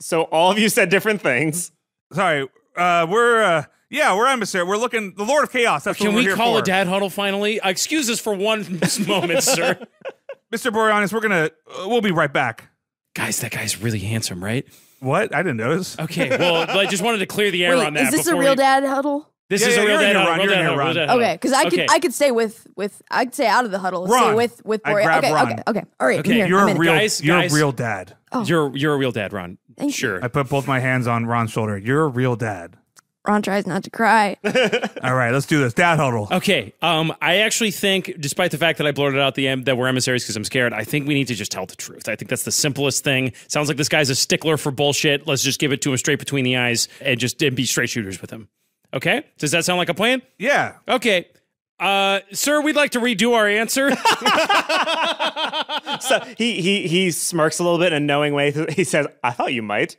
So all of you said different things. Sorry. Uh, we're... Uh Yeah, we're emissary. We're looking... The Lord of Chaos. That's Can what we're we here call for. A dad huddle finally? Uh, excuse us for one moment, sir. Mister Boreanaz, we're gonna... Uh, we'll be right back. Guys, that guy's really handsome, right? What? I didn't notice. Okay, well, I just wanted to clear the air Wait, on that. Is this a real we... dad huddle? This yeah, is yeah, a real dad huddle. You're in Ron. Okay, because I okay. could I could stay with with I'd stay out of the huddle. Ron, stay with with Boreanaz. I grab okay, Ron. okay, okay, all right. Okay, here, you're I'm a real guys, you're guys. a real dad. Oh. You're you're a real dad, Ron. Thank sure. You. I put both my hands on Ron's shoulder. You're a real dad. Ron tries not to cry. All right, let's do this. Dad huddle. Okay. Um, I actually think, despite the fact that I blurted out the em that we're emissaries because I'm scared, I think we need to just tell the truth. I think that's the simplest thing. Sounds like this guy's a stickler for bullshit. Let's just give it to him straight between the eyes and just and be straight shooters with him. Okay? Does that sound like a plan? Yeah. Okay. Uh, sir, we'd like to redo our answer. So he, he, he smirks a little bit in a knowing way. He says, I thought you might.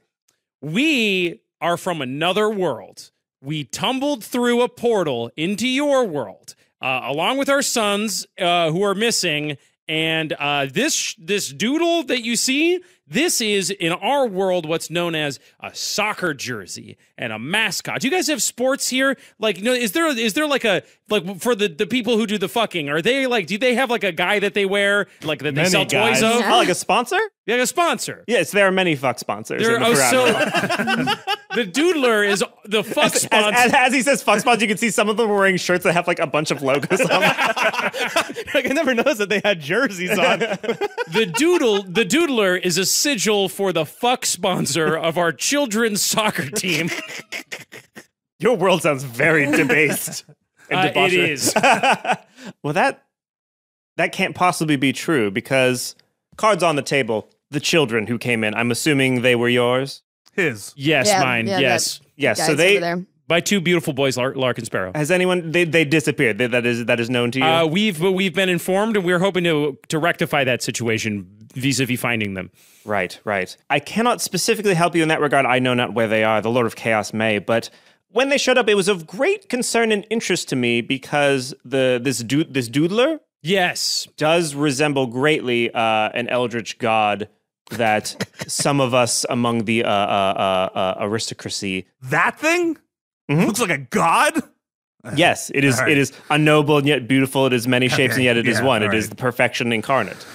We are from another world. We tumbled through a portal into your world, uh, along with our sons uh, who are missing. And uh, this this doodle that you see, this is in our world what's known as a soccer jersey and a mascot. Do you guys have sports here? Like, you know, is there is there like a like for the the people who do the fucking? Are they like? Do they have like a guy that they wear like that they many sell guys. Toys of? Oh, like a sponsor? Yeah, a sponsor. Yes, there are many fuck sponsors. There in the oh, so. The Doodler is the fuck as, sponsor. As, as, as he says fuck sponsor, you can see some of them wearing shirts that have like a bunch of logos on them. Like, I never noticed that they had jerseys on. The doodle, the Doodler is a sigil for the fuck sponsor of our children's soccer team. Your world sounds very debased. And uh, it is. Well, that that can't possibly be true because cards on the table, the children who came in, I'm assuming they were yours? His. Yes, yeah, mine. Yeah, yes. Yes. So they... By two beautiful boys, Lark and Sparrow. Has anyone? They they disappeared. They, that is that is known to you. Uh, we've we've been informed, and we're hoping to to rectify that situation vis-a-vis finding them. Right, right. I cannot specifically help you in that regard. I know not where they are. The Lord of Chaos may, but when they showed up, it was of great concern and interest to me because the this do, this doodler, yes, does resemble greatly uh, an eldritch god that some of us among the uh, uh, uh, uh, aristocracy. That thing. Mm-hmm. Looks like a god? Yes, it is. Right. It is unknowable and yet beautiful. It is many shapes okay. and yet it yeah, is one. Right. It is the perfection incarnate.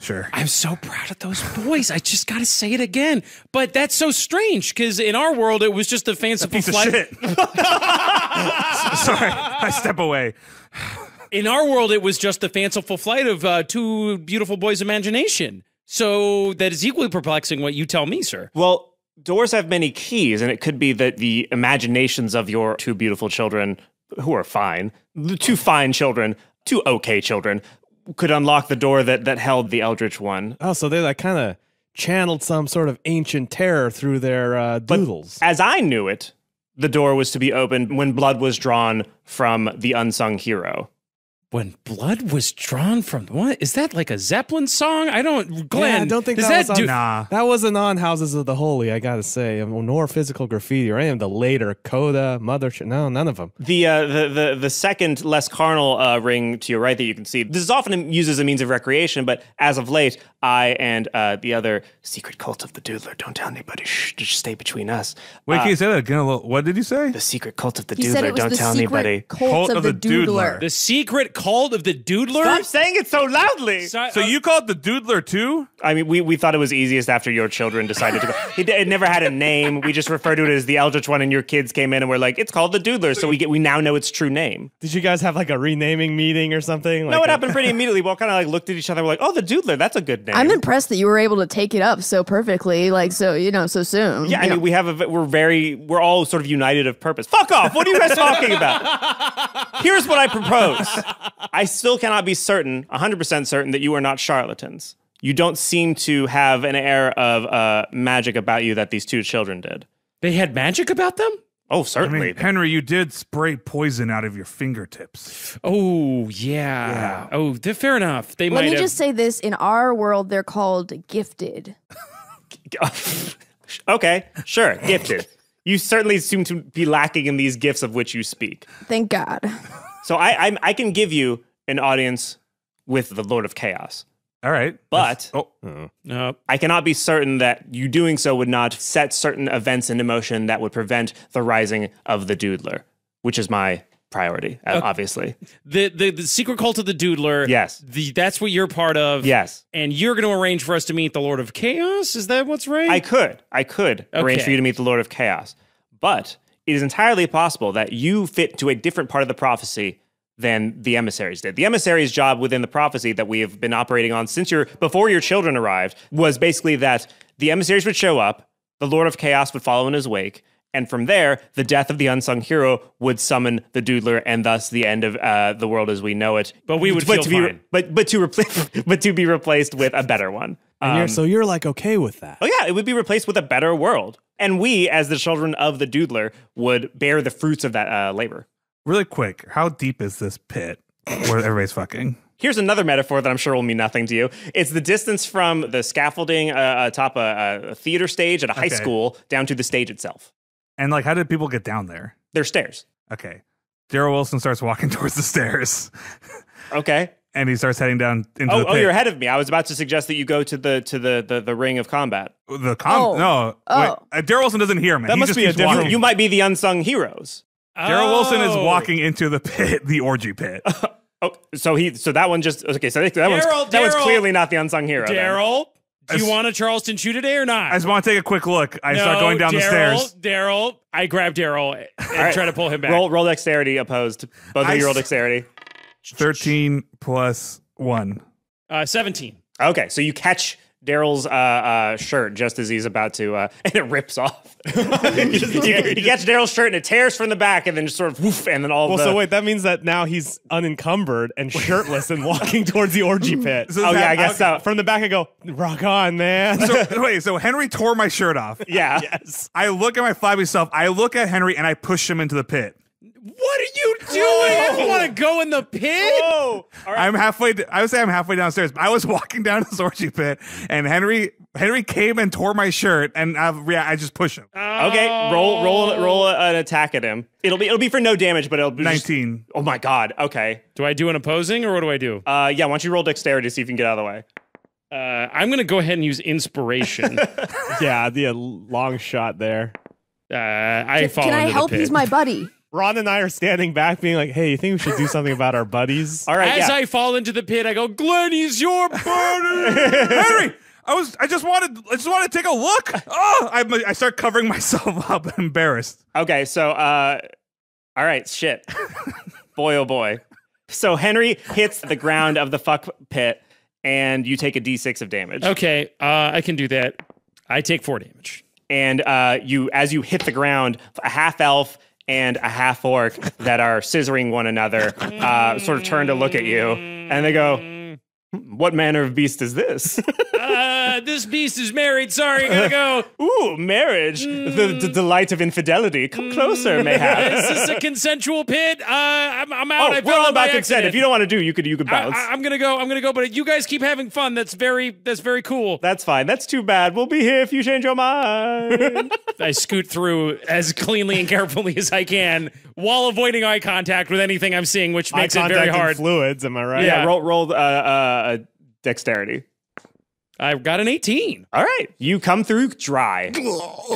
Sure. I'm so proud of those boys. I just got to say it again. But that's so strange because in our world, it was just a fanciful piece flight. Of shit. Sorry, I step away. In our world, it was just a fanciful flight of uh, two beautiful boys' imagination. So that is equally perplexing what you tell me, sir. Well, doors have many keys, and it could be that the imaginations of your two beautiful children, who are fine, the two fine children, two okay children, could unlock the door that, that held the eldritch one. Oh, so they like kind of channeled some sort of ancient terror through their uh, doodles. But as I knew it, the door was to be opened when blood was drawn from the unsung hero. When blood was drawn from what? Is that like a Zeppelin song? I don't, Glenn. Yeah, I don't think that, that was on, nah. That wasn't on Houses of the Holy, I gotta say, nor Physical Graffiti or any of the later Coda, Mother, no, none of them. The uh, the, the the second less carnal uh, ring to your right that you can see. This is often used as a means of recreation, but as of late, I and uh, the other secret cult of the Doodler. Don't tell anybody. Shh, just stay between us. Wait, uh, can you say that again? A little, what did you say? The secret cult of the he Doodler. Don't tell anybody. Cult of, of the, the Doodler. Doodler. The secret. Called of the Doodler? Stop saying it so loudly. So, so uh, you called the Doodler too? I mean, we, we thought it was easiest after your children decided to go. It, it never had a name. We just refer to it as the eldritch one, and your kids came in and we're like, it's called the Doodler, so we get we now know its true name. Did you guys have like a renaming meeting or something? Like no, it a happened pretty immediately. We all kind of like looked at each other. We're like, oh, the Doodler, that's a good name. I'm impressed that you were able to take it up so perfectly, like so you know so soon. Yeah, I mean, know. we have a we're very we're all sort of united of purpose. Fuck off! What are you guys talking about? Here's what I propose. I still cannot be certain, one hundred percent certain, that you are not charlatans. You don't seem to have an air of uh, magic about you that these two children did. They had magic about them? Oh, certainly. I mean, Henry, you did spray poison out of your fingertips. Oh, yeah. yeah. Oh, fair enough. They Let might me have... just say this. In our world, they're called gifted. Okay, sure, gifted. You certainly seem to be lacking in these gifts of which you speak. Thank God. So I, I I can give you an audience with the Lord of Chaos. All right. But oh. uh, I cannot be certain that you doing so would not set certain events into motion that would prevent the rising of the Doodler, which is my priority, okay. obviously. The, the the secret cult of the Doodler. Yes. The, that's what you're part of. Yes. And you're going to arrange for us to meet the Lord of Chaos? Is that what's right? I could. I could okay. arrange for you to meet the Lord of Chaos. But it is entirely possible that you fit to a different part of the prophecy than the emissaries did. The emissaries' job within the prophecy that we have been operating on since your before your children arrived was basically that the emissaries would show up, the Lord of Chaos would follow in his wake, and from there, the death of the unsung hero would summon the Doodler, and thus the end of uh, the world as we know it. But we would but feel to fine. Be but but to replace but to be replaced with a better one. And you're, um, so you're like okay with that? Oh yeah, it would be replaced with a better world, and we, as the children of the Doodler, would bear the fruits of that uh, labor. Really quick, how deep is this pit where everybody's fucking? Here's another metaphor that I'm sure will mean nothing to you. It's the distance from the scaffolding uh, atop a, a theater stage at a high okay. school down to the stage itself. And like, how did people get down there? There's stairs. Okay, Darryl Wilson starts walking towards the stairs. Okay. And he starts heading down into oh, the pit. Oh, you're ahead of me. I was about to suggest that you go to the to the the, the ring of combat. The com oh. no. Oh. Uh, Darryl Wilson doesn't hear him. That he must just be a different. You might be the unsung heroes. Oh. Darryl Wilson is walking into the pit, the orgy pit. oh, so he so that one just okay. So that Darryl, one's Darryl, that one's clearly not the unsung hero. Darryl, do you I, want a Charleston shoe today or not? I just want to take a quick look. I no, start going down Darryl, the stairs. Darryl, I grab Darryl and right. try to pull him back. Roll, roll dexterity opposed. Both of you roll dexterity. thirteen plus one. Uh, seventeen. Okay, so you catch Daryl's uh, uh, shirt just as he's about to, uh, and it rips off. you, you catch Daryl's shirt and it tears from the back, and then just sort of woof, and then all. Well, the... so wait, that means that now he's unencumbered and shirtless and walking towards the orgy pit. So oh yeah, I guess okay. so. From the back, I go, rock on, man. So, wait, so Henry tore my shirt off. Yeah. Yes. I look at my flabby self. I look at Henry and I push him into the pit. What are you doing? Whoa. You want to go in the pit? Whoa. All right. I'm halfway. I would say I'm halfway downstairs. But I was walking down to this orgy pit, and Henry Henry came and tore my shirt, and I, yeah, I just pushed him. Oh. Okay, roll roll roll an attack at him. It'll be it'll be for no damage, but it'll be nineteen. Just, oh my god. Okay. Do I do an opposing or what do I do? Uh, yeah. Why don't you roll dexterity to see if you can get out of the way? Uh, I'm gonna go ahead and use inspiration. yeah, the long shot there. Uh, I fall into the pit. Can I help? He's my buddy. Ron and I are standing back being like, hey, you think we should do something about our buddies? All right. As yeah. I fall into the pit, I go, Glenn, he's your buddy. Henry, I was I just wanted I just wanted to take a look. Oh, I, I start covering myself up, embarrassed. Okay, so uh all right, shit. Boy oh boy. So Henry hits the ground of the fuck pit and you take a D six of damage. Okay, uh I can do that. I take four damage. And uh you as you hit the ground, a half elf and a half orc that are scissoring one another uh, sort of turn to look at you, and they go, what manner of beast is this? uh, this beast is married, sorry, gotta go. Ooh, marriage, mm. the, the delight of infidelity. Come closer, mayhap. Is this a consensual pit? Uh, I'm, I'm out. Oh, I we're all about consent. If you don't want to do, you could, you could bounce. I, I, I'm gonna go, I'm gonna go, but you guys keep having fun. That's very, that's very cool. That's fine, that's too bad. We'll be here if you change your mind. I scoot through as cleanly and carefully as I can while avoiding eye contact with anything I'm seeing, which makes it very hard. Fluids, am I right? Yeah, yeah. roll, roll, uh, uh, Uh, dexterity. I've got an eighteen. All right. You come through dry.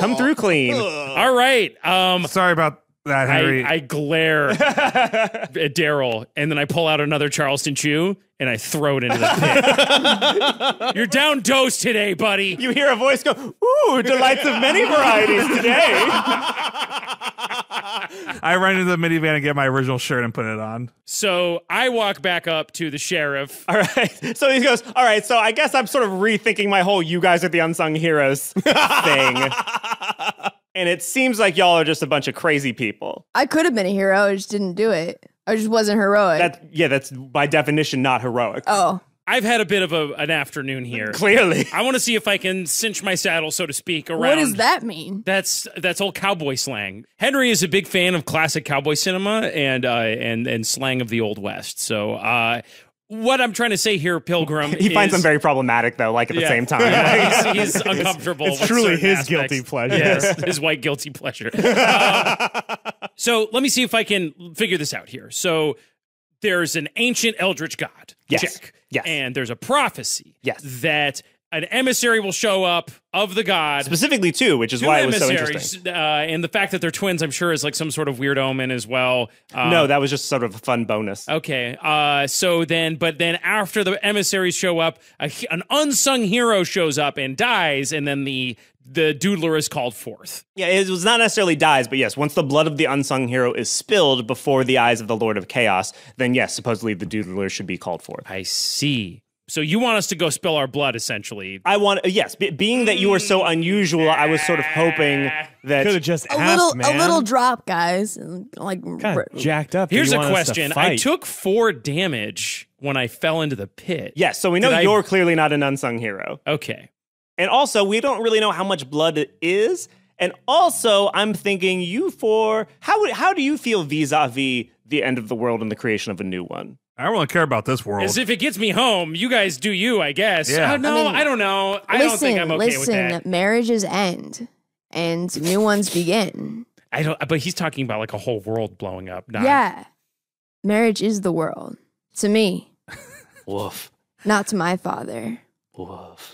Come through clean. All right. Um, Sorry about that, Henry. I, I glare at Darryl, and then I pull out another Charleston Chew, and I throw it into the pit. You're down dose today, buddy. You hear a voice go, ooh, delights of many varieties today. I run into the minivan and get my original shirt and put it on. So I walk back up to the sheriff. All right. So he goes, all right, so I guess I'm sort of rethinking my whole you guys are the unsung heroes thing. And it seems like y'all are just a bunch of crazy people. I could have been a hero. I just didn't do it. I just wasn't heroic. That, yeah, that's by definition not heroic. Oh. I've had a bit of a, an afternoon here. Clearly. I want to see if I can cinch my saddle, so to speak, around. What does that mean? That's that's old cowboy slang. Henry is a big fan of classic cowboy cinema and uh, and, and slang of the Old West. So uh, what I'm trying to say here, Pilgrim, He is, finds them very problematic, though, like at yeah. the same time. Like, he's, he's uncomfortable. It's, it's truly his aspects. Guilty pleasure. Yes, his white guilty pleasure. um, so let me see if I can figure this out here. So there's an ancient eldritch god. Yes. Check. Yes. And there's a prophecy yes. that an emissary will show up of the god. Specifically two, which is two why it was so interesting. Uh, and the fact that they're twins, I'm sure, is like some sort of weird omen as well. Um, no, that was just sort of a fun bonus. Okay. Uh, so then, but then after the emissaries show up, a, an unsung hero shows up and dies, and then the the doodler is called forth. Yeah, it was not necessarily dies, but yes, once the blood of the unsung hero is spilled before the eyes of the Lord of Chaos, then yes, supposedly the doodler should be called forth. I see. So you want us to go spill our blood, essentially. I want, yes, be, being that you are so unusual, I was sort of hoping that... Could have just asked, a little, man. A little drop, guys. Like kind of jacked up. Here's a question. I took four damage when I fell into the pit. Yes, so we know Did you're I... clearly not an unsung hero. Okay. And also, we don't really know how much blood it is. And also, I'm thinking you for... How, how do you feel vis-a-vis the end of the world and the creation of a new one? I don't really care about this world. As if it gets me home, you guys do you, I guess. Yeah. I, know, I, mean, I don't know. Listen, I don't think I'm okay listen, with that. Listen, marriages end and new ones begin. I don't, but he's talking about like a whole world blowing up. Not... Yeah. Marriage is the world. To me. Woof. Not to my father. Woof.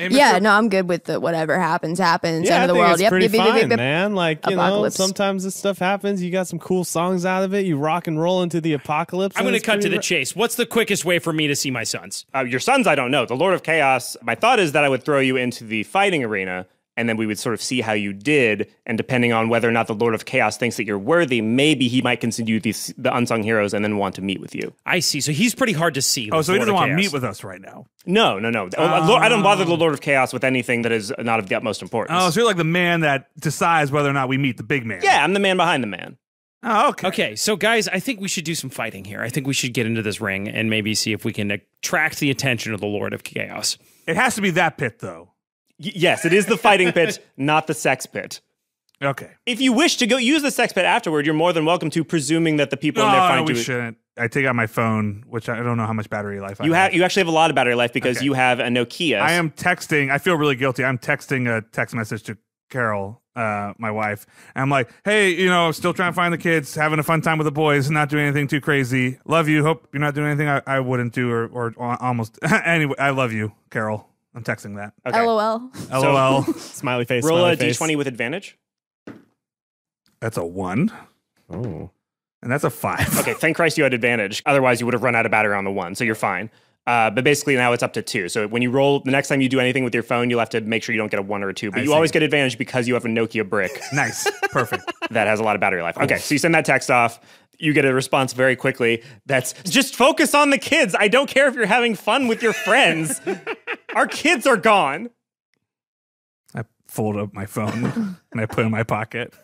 Yeah, no, I'm good with the whatever happens, happens. Yeah, end of the world. It's yep, pretty yep, fine, yep, yep. man. Like, you apocalypse. know, sometimes this stuff happens. You got some cool songs out of it. You rock and roll into the apocalypse. I'm going to cut to the chase. What's the quickest way for me to see my sons? Uh, your sons, I don't know. The Lord of Chaos, my thought is that I would throw you into the fighting arena and then we would sort of see how you did, and depending on whether or not the Lord of Chaos thinks that you're worthy, maybe he might consider you these, the unsung heroes and then want to meet with you. I see. So he's pretty hard to see. Oh, so he doesn't want to meet with us right now. No, no, no. Oh. I don't bother the Lord of Chaos with anything that is not of the utmost importance. Oh, so you're like the man that decides whether or not we meet the big man. Yeah, I'm the man behind the man. Oh, okay. Okay, so guys, I think we should do some fighting here. I think we should get into this ring and maybe see if we can attract the attention of the Lord of Chaos. It has to be that pit, though. Yes, it is the fighting pit, not the sex pit. Okay. If you wish to go use the sex pit afterward, you're more than welcome to, presuming that the people no, in there find no, we you. Shouldn't. I take out my phone, which I don't know how much battery life you I have. You actually have a lot of battery life because okay. you have a Nokia. I am texting. I feel really guilty. I'm texting a text message to Carol, uh, my wife. And I'm like, hey, you know, still trying to find the kids, having a fun time with the boys, not doing anything too crazy. Love you. Hope you're not doing anything I, I wouldn't do or, or almost. Anyway, I love you, Carol. I'm texting that. Okay. LOL. LOL. So, smiley face. Roll smiley a face. D twenty with advantage. That's a one. Oh. And that's a five. Okay, thank Christ you had advantage. Otherwise, you would have run out of battery on the one, so you're fine. Uh, but basically, now it's up to two. So when you roll, the next time you do anything with your phone, you'll have to make sure you don't get a one or a two. But I you see. always get advantage because you have a Nokia brick. Nice. Perfect. That has a lot of battery life. Okay, so you send that text off. You get a response very quickly that's, just focus on the kids. I don't care if you're having fun with your friends. Our kids are gone. I fold up my phone and I put it in my pocket.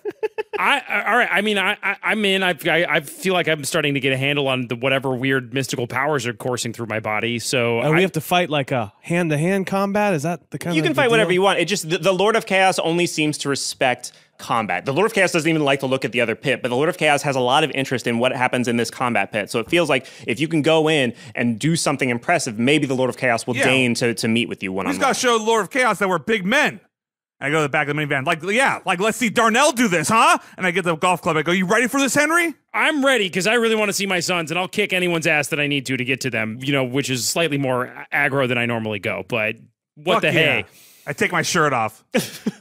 I, I all right. I mean, I, I I'm in. I've, I I feel like I'm starting to get a handle on the whatever weird mystical powers are coursing through my body. So uh, I, we have to fight like a hand to hand combat. Is that the kind? You of can fight deal? Whatever you want. It just the, the Lord of Chaos only seems to respect combat. The Lord of Chaos doesn't even like to look at the other pit, but the Lord of Chaos has a lot of interest in what happens in this combat pit. So it feels like if you can go in and do something impressive, maybe the Lord of Chaos will yeah. deign to, to meet with you one-on-one. He's got to show the Lord of Chaos that we're big men. I go to the back of the minivan, like, yeah, like, let's see Darnell do this, huh? And I get the golf club. I go, you ready for this, Henry? I'm ready, because I really want to see my sons, and I'll kick anyone's ass that I need to to get to them, you know, which is slightly more aggro than I normally go, but what Fuck the yeah. hey? I take my shirt off,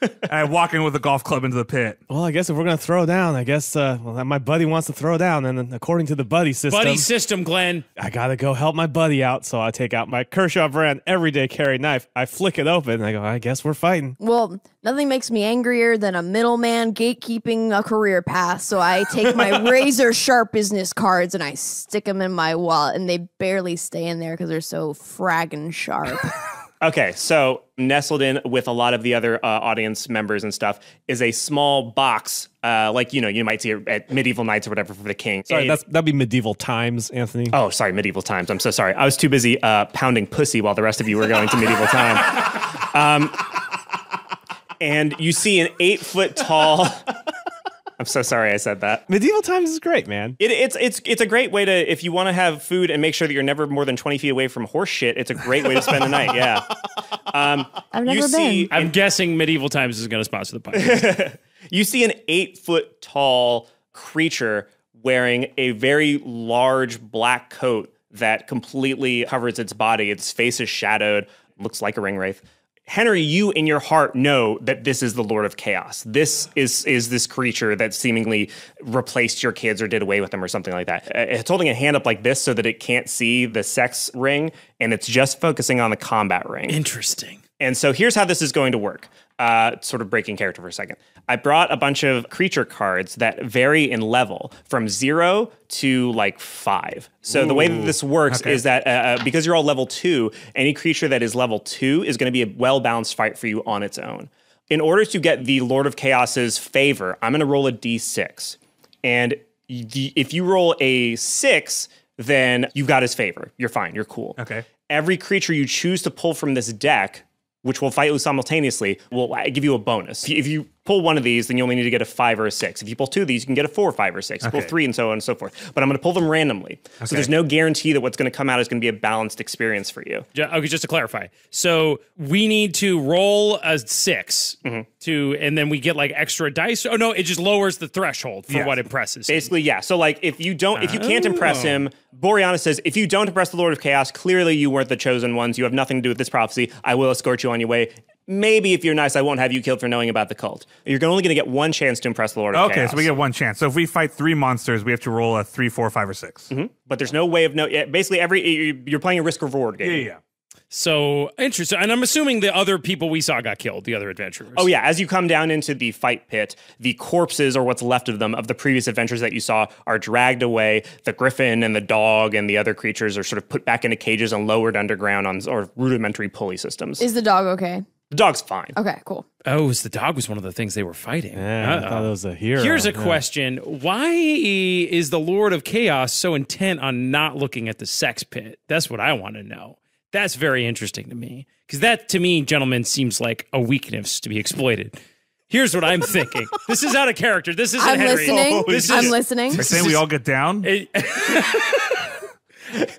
and I walk in with a golf club into the pit. Well, I guess if we're going to throw down, I guess uh, well, my buddy wants to throw down, and according to the buddy system... Buddy system, Glenn! I got to go help my buddy out, so I take out my Kershaw brand everyday carry knife. I flick it open, and I go, I guess we're fighting. Well, nothing makes me angrier than a middleman gatekeeping a career path, so I take my razor-sharp business cards, and I stick them in my wallet, and they barely stay in there because they're so fraggin' sharp. Okay, so nestled in with a lot of the other uh, audience members and stuff is a small box, uh, like, you know, you might see it at medieval nights or whatever for the king. Sorry, that's, that'd be medieval times, Anthony. Oh, sorry, medieval times. I'm so sorry. I was too busy uh, pounding pussy while the rest of you were going to medieval time. Um, and you see an eight-foot-tall... I'm so sorry I said that. Medieval times is great, man. It, it's it's it's a great way to, if you want to have food and make sure that you're never more than twenty feet away from horse shit, it's a great way to spend the night, yeah. Um, I've never you see, been. I'm guessing medieval times is going to sponsor the podcast. You see an eight-foot-tall creature wearing a very large black coat that completely covers its body. Its face is shadowed, looks like a ringwraith. Henry, you in your heart know that this is the Lord of Chaos. This is is this creature that seemingly replaced your kids or did away with them or something like that. It's holding a hand up like this so that it can't see the sex ring, and it's just focusing on the combat ring. Interesting. And so here's how this is going to work. Uh, sort of breaking character for a second. I brought a bunch of creature cards that vary in level from zero to like five. So Ooh. the way that this works okay. is that uh, because you're all level two, any creature that is level two is going to be a well-balanced fight for you on its own. In order to get the Lord of Chaos's favor, I'm going to roll a d six. And if you roll a six, then you've got his favor. You're fine. You're cool. Okay. Every creature you choose to pull from this deck, which will fight you simultaneously, will give you a bonus. If you pull one of these, then you only need to get a five or a six. If you pull two of these, you can get a four, five, or six. Okay. Pull three, and so on and so forth. But I'm going to pull them randomly. Okay. So there's no guarantee that what's going to come out is going to be a balanced experience for you. Yeah, okay, just to clarify. So we need to roll a six, mm-hmm. to, and then we get like extra dice. Oh, no, it just lowers the threshold for yes. what impresses him. Basically, yeah. So like if you don't, if you can't oh. impress him, Boreanaz says, if you don't impress the Lord of Chaos, clearly you weren't the chosen ones. You have nothing to do with this prophecy. I will escort you on your way. Maybe if you're nice, I won't have you killed for knowing about the cult. You're only going to get one chance to impress the Lord of okay, Chaos. Okay, so we get one chance. So if we fight three monsters, we have to roll a three, four, five, or six. Mm-hmm. But there's no way of no. Basically, every you're playing a risk reward game. Yeah, yeah. So interesting. And I'm assuming the other people we saw got killed, the other adventurers. Oh yeah, as you come down into the fight pit, the corpses or what's left of them of the previous adventures that you saw are dragged away. The griffin and the dog and the other creatures are sort of put back into cages and lowered underground on or rudimentary pulley systems. Is the dog okay? The dog's fine. Okay, cool. Oh, so the dog was one of the things they were fighting. Yeah, uh-oh. I thought it was a hero. Here's a yeah. question. Why is the Lord of Chaos so intent on not looking at the sex pit? That's what I want to know. That's very interesting to me. Because that, to me, gentlemen, seems like a weakness to be exploited. Here's what I'm thinking. This is out of character. This isn't I'm Henry. Listening. This is, I'm listening. You're saying we all get down? It,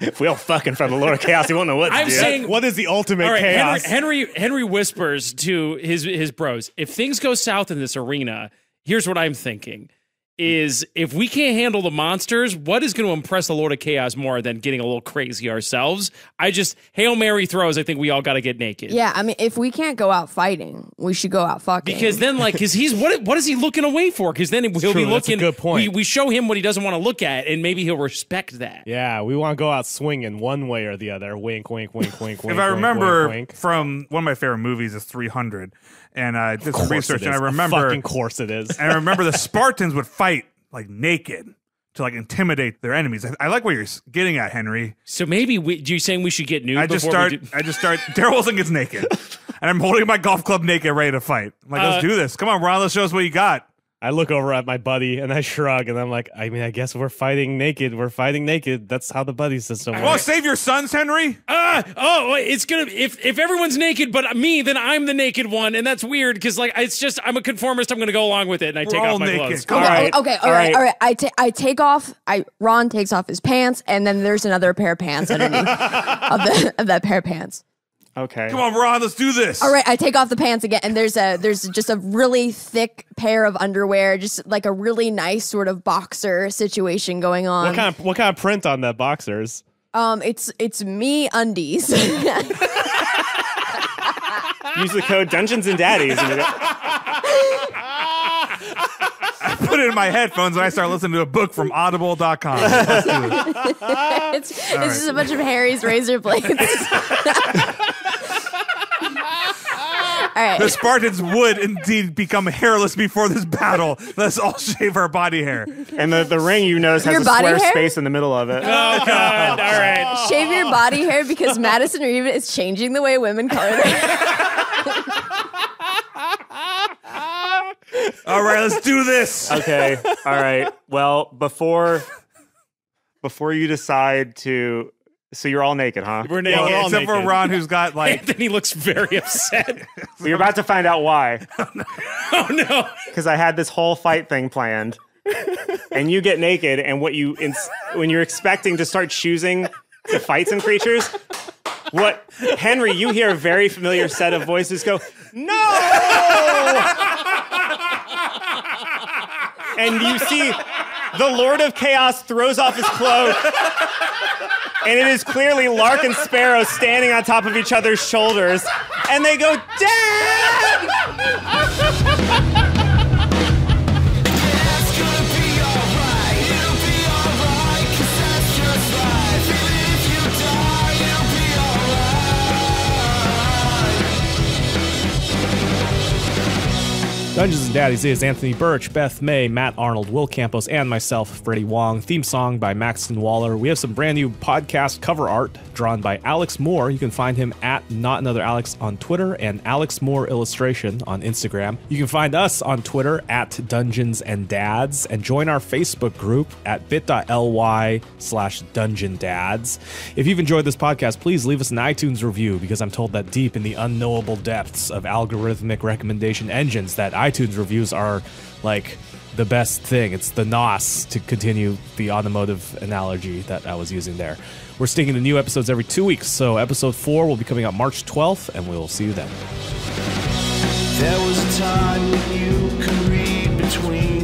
if we all fucking from the Lord of Chaos, we won't know what to I'm do. Saying, what is the ultimate right, chaos? Henry, Henry Henry whispers to his his bros, if things go south in this arena, here's what I'm thinking, is if we can't handle the monsters, what is going to impress the Lord of Chaos more than getting a little crazy ourselves? I just, Hail Mary throws, I think we all got to get naked. Yeah, I mean, if we can't go out fighting, we should go out fucking. Because then, like, because he's, what what is he looking away for? Because then it's he'll true, be looking, that's a good point. We, we show him what he doesn't want to look at, and maybe he'll respect that. Yeah, we want to go out swinging one way or the other. Wink, wink, wink, wink, wink. If I remember wink, wink. From one of my favorite movies is three hundred, and I did some research, and I remember. Of course it is. And I remember the Spartans would fight. Fight like naked to like intimidate their enemies. I, I like what you're getting at, Henry. So maybe we, you're saying we should get nude. I just start. I just start. Darryl Wilson gets naked, and I'm holding my golf club naked, ready to fight. I'm like, uh, let's do this. Come on, Ron. Let's show us what you got. I look over at my buddy and I shrug, and I'm like, I mean, I guess we're fighting naked. We're fighting naked. That's how the buddy system works. Well, save your sons, Henry. Uh, oh, it's gonna. If if everyone's naked but me, then I'm the naked one, and that's weird because like it's just I'm a conformist. I'm gonna go along with it, and I we're take all off my naked. Clothes. Come all right. Okay. All, all right. right. All right. I take I take off. I Ron takes off his pants, and then there's another pair of pants underneath of, the, of that pair of pants. Okay. Come on, Ron, let's do this. All right, I take off the pants again, and there's a there's just a really thick pair of underwear, just like a really nice sort of boxer situation going on. What kind of what kind of print on the boxers? Um, it's it's me undies. Use the code Dungeons and Daddies. I put it in my headphones and I start listening to a book from audible dot com. It's, it's right. Just a bunch of Harry's razor blades. All right. The Spartans would indeed become hairless before this battle. Let's all shave our body hair. And the, the ring, you notice, has your a square hair? Space in the middle of it. Oh, God. All right. Shave your body hair because Madison Reeve is changing the way women color their hair. All right, let's do this. Okay. All right. Well, before before you decide to... So you're all naked, huh? We're naked. Well, we're all except naked. For Ron, who's got like... Anthony looks very upset. Well, you're about to find out why. Oh, no. Because I had this whole fight thing planned. And you get naked, and what you when you're expecting to start choosing to fight some creatures, what... Henry, you hear a very familiar set of voices go, no! And you see the Lord of Chaos throws off his cloak... And it is clearly Lark and Sparrow standing on top of each other's shoulders. And they go, Dad! Dungeons and Daddies is Anthony Burch, Beth May, Matt Arnold, Will Campos, and myself, Freddie Wong. Theme song by Maxton Waller. We have some brand new podcast cover art drawn by Alex Moore. You can find him at Not Another Alex on Twitter and Alex Moore Illustration on Instagram. You can find us on Twitter at Dungeons and Dads and join our Facebook group at bit.ly slash Dungeon Dads. If you've enjoyed this podcast, please leave us an iTunes review because I'm told that deep in the unknowable depths of algorithmic recommendation engines that I iTunes reviews are like the best thing. It's the N O S, to continue the automotive analogy that I was using there. We're sticking to new episodes every two weeks, so episode four will be coming out March twelfth, and we'll see you then. There was a time when you could read between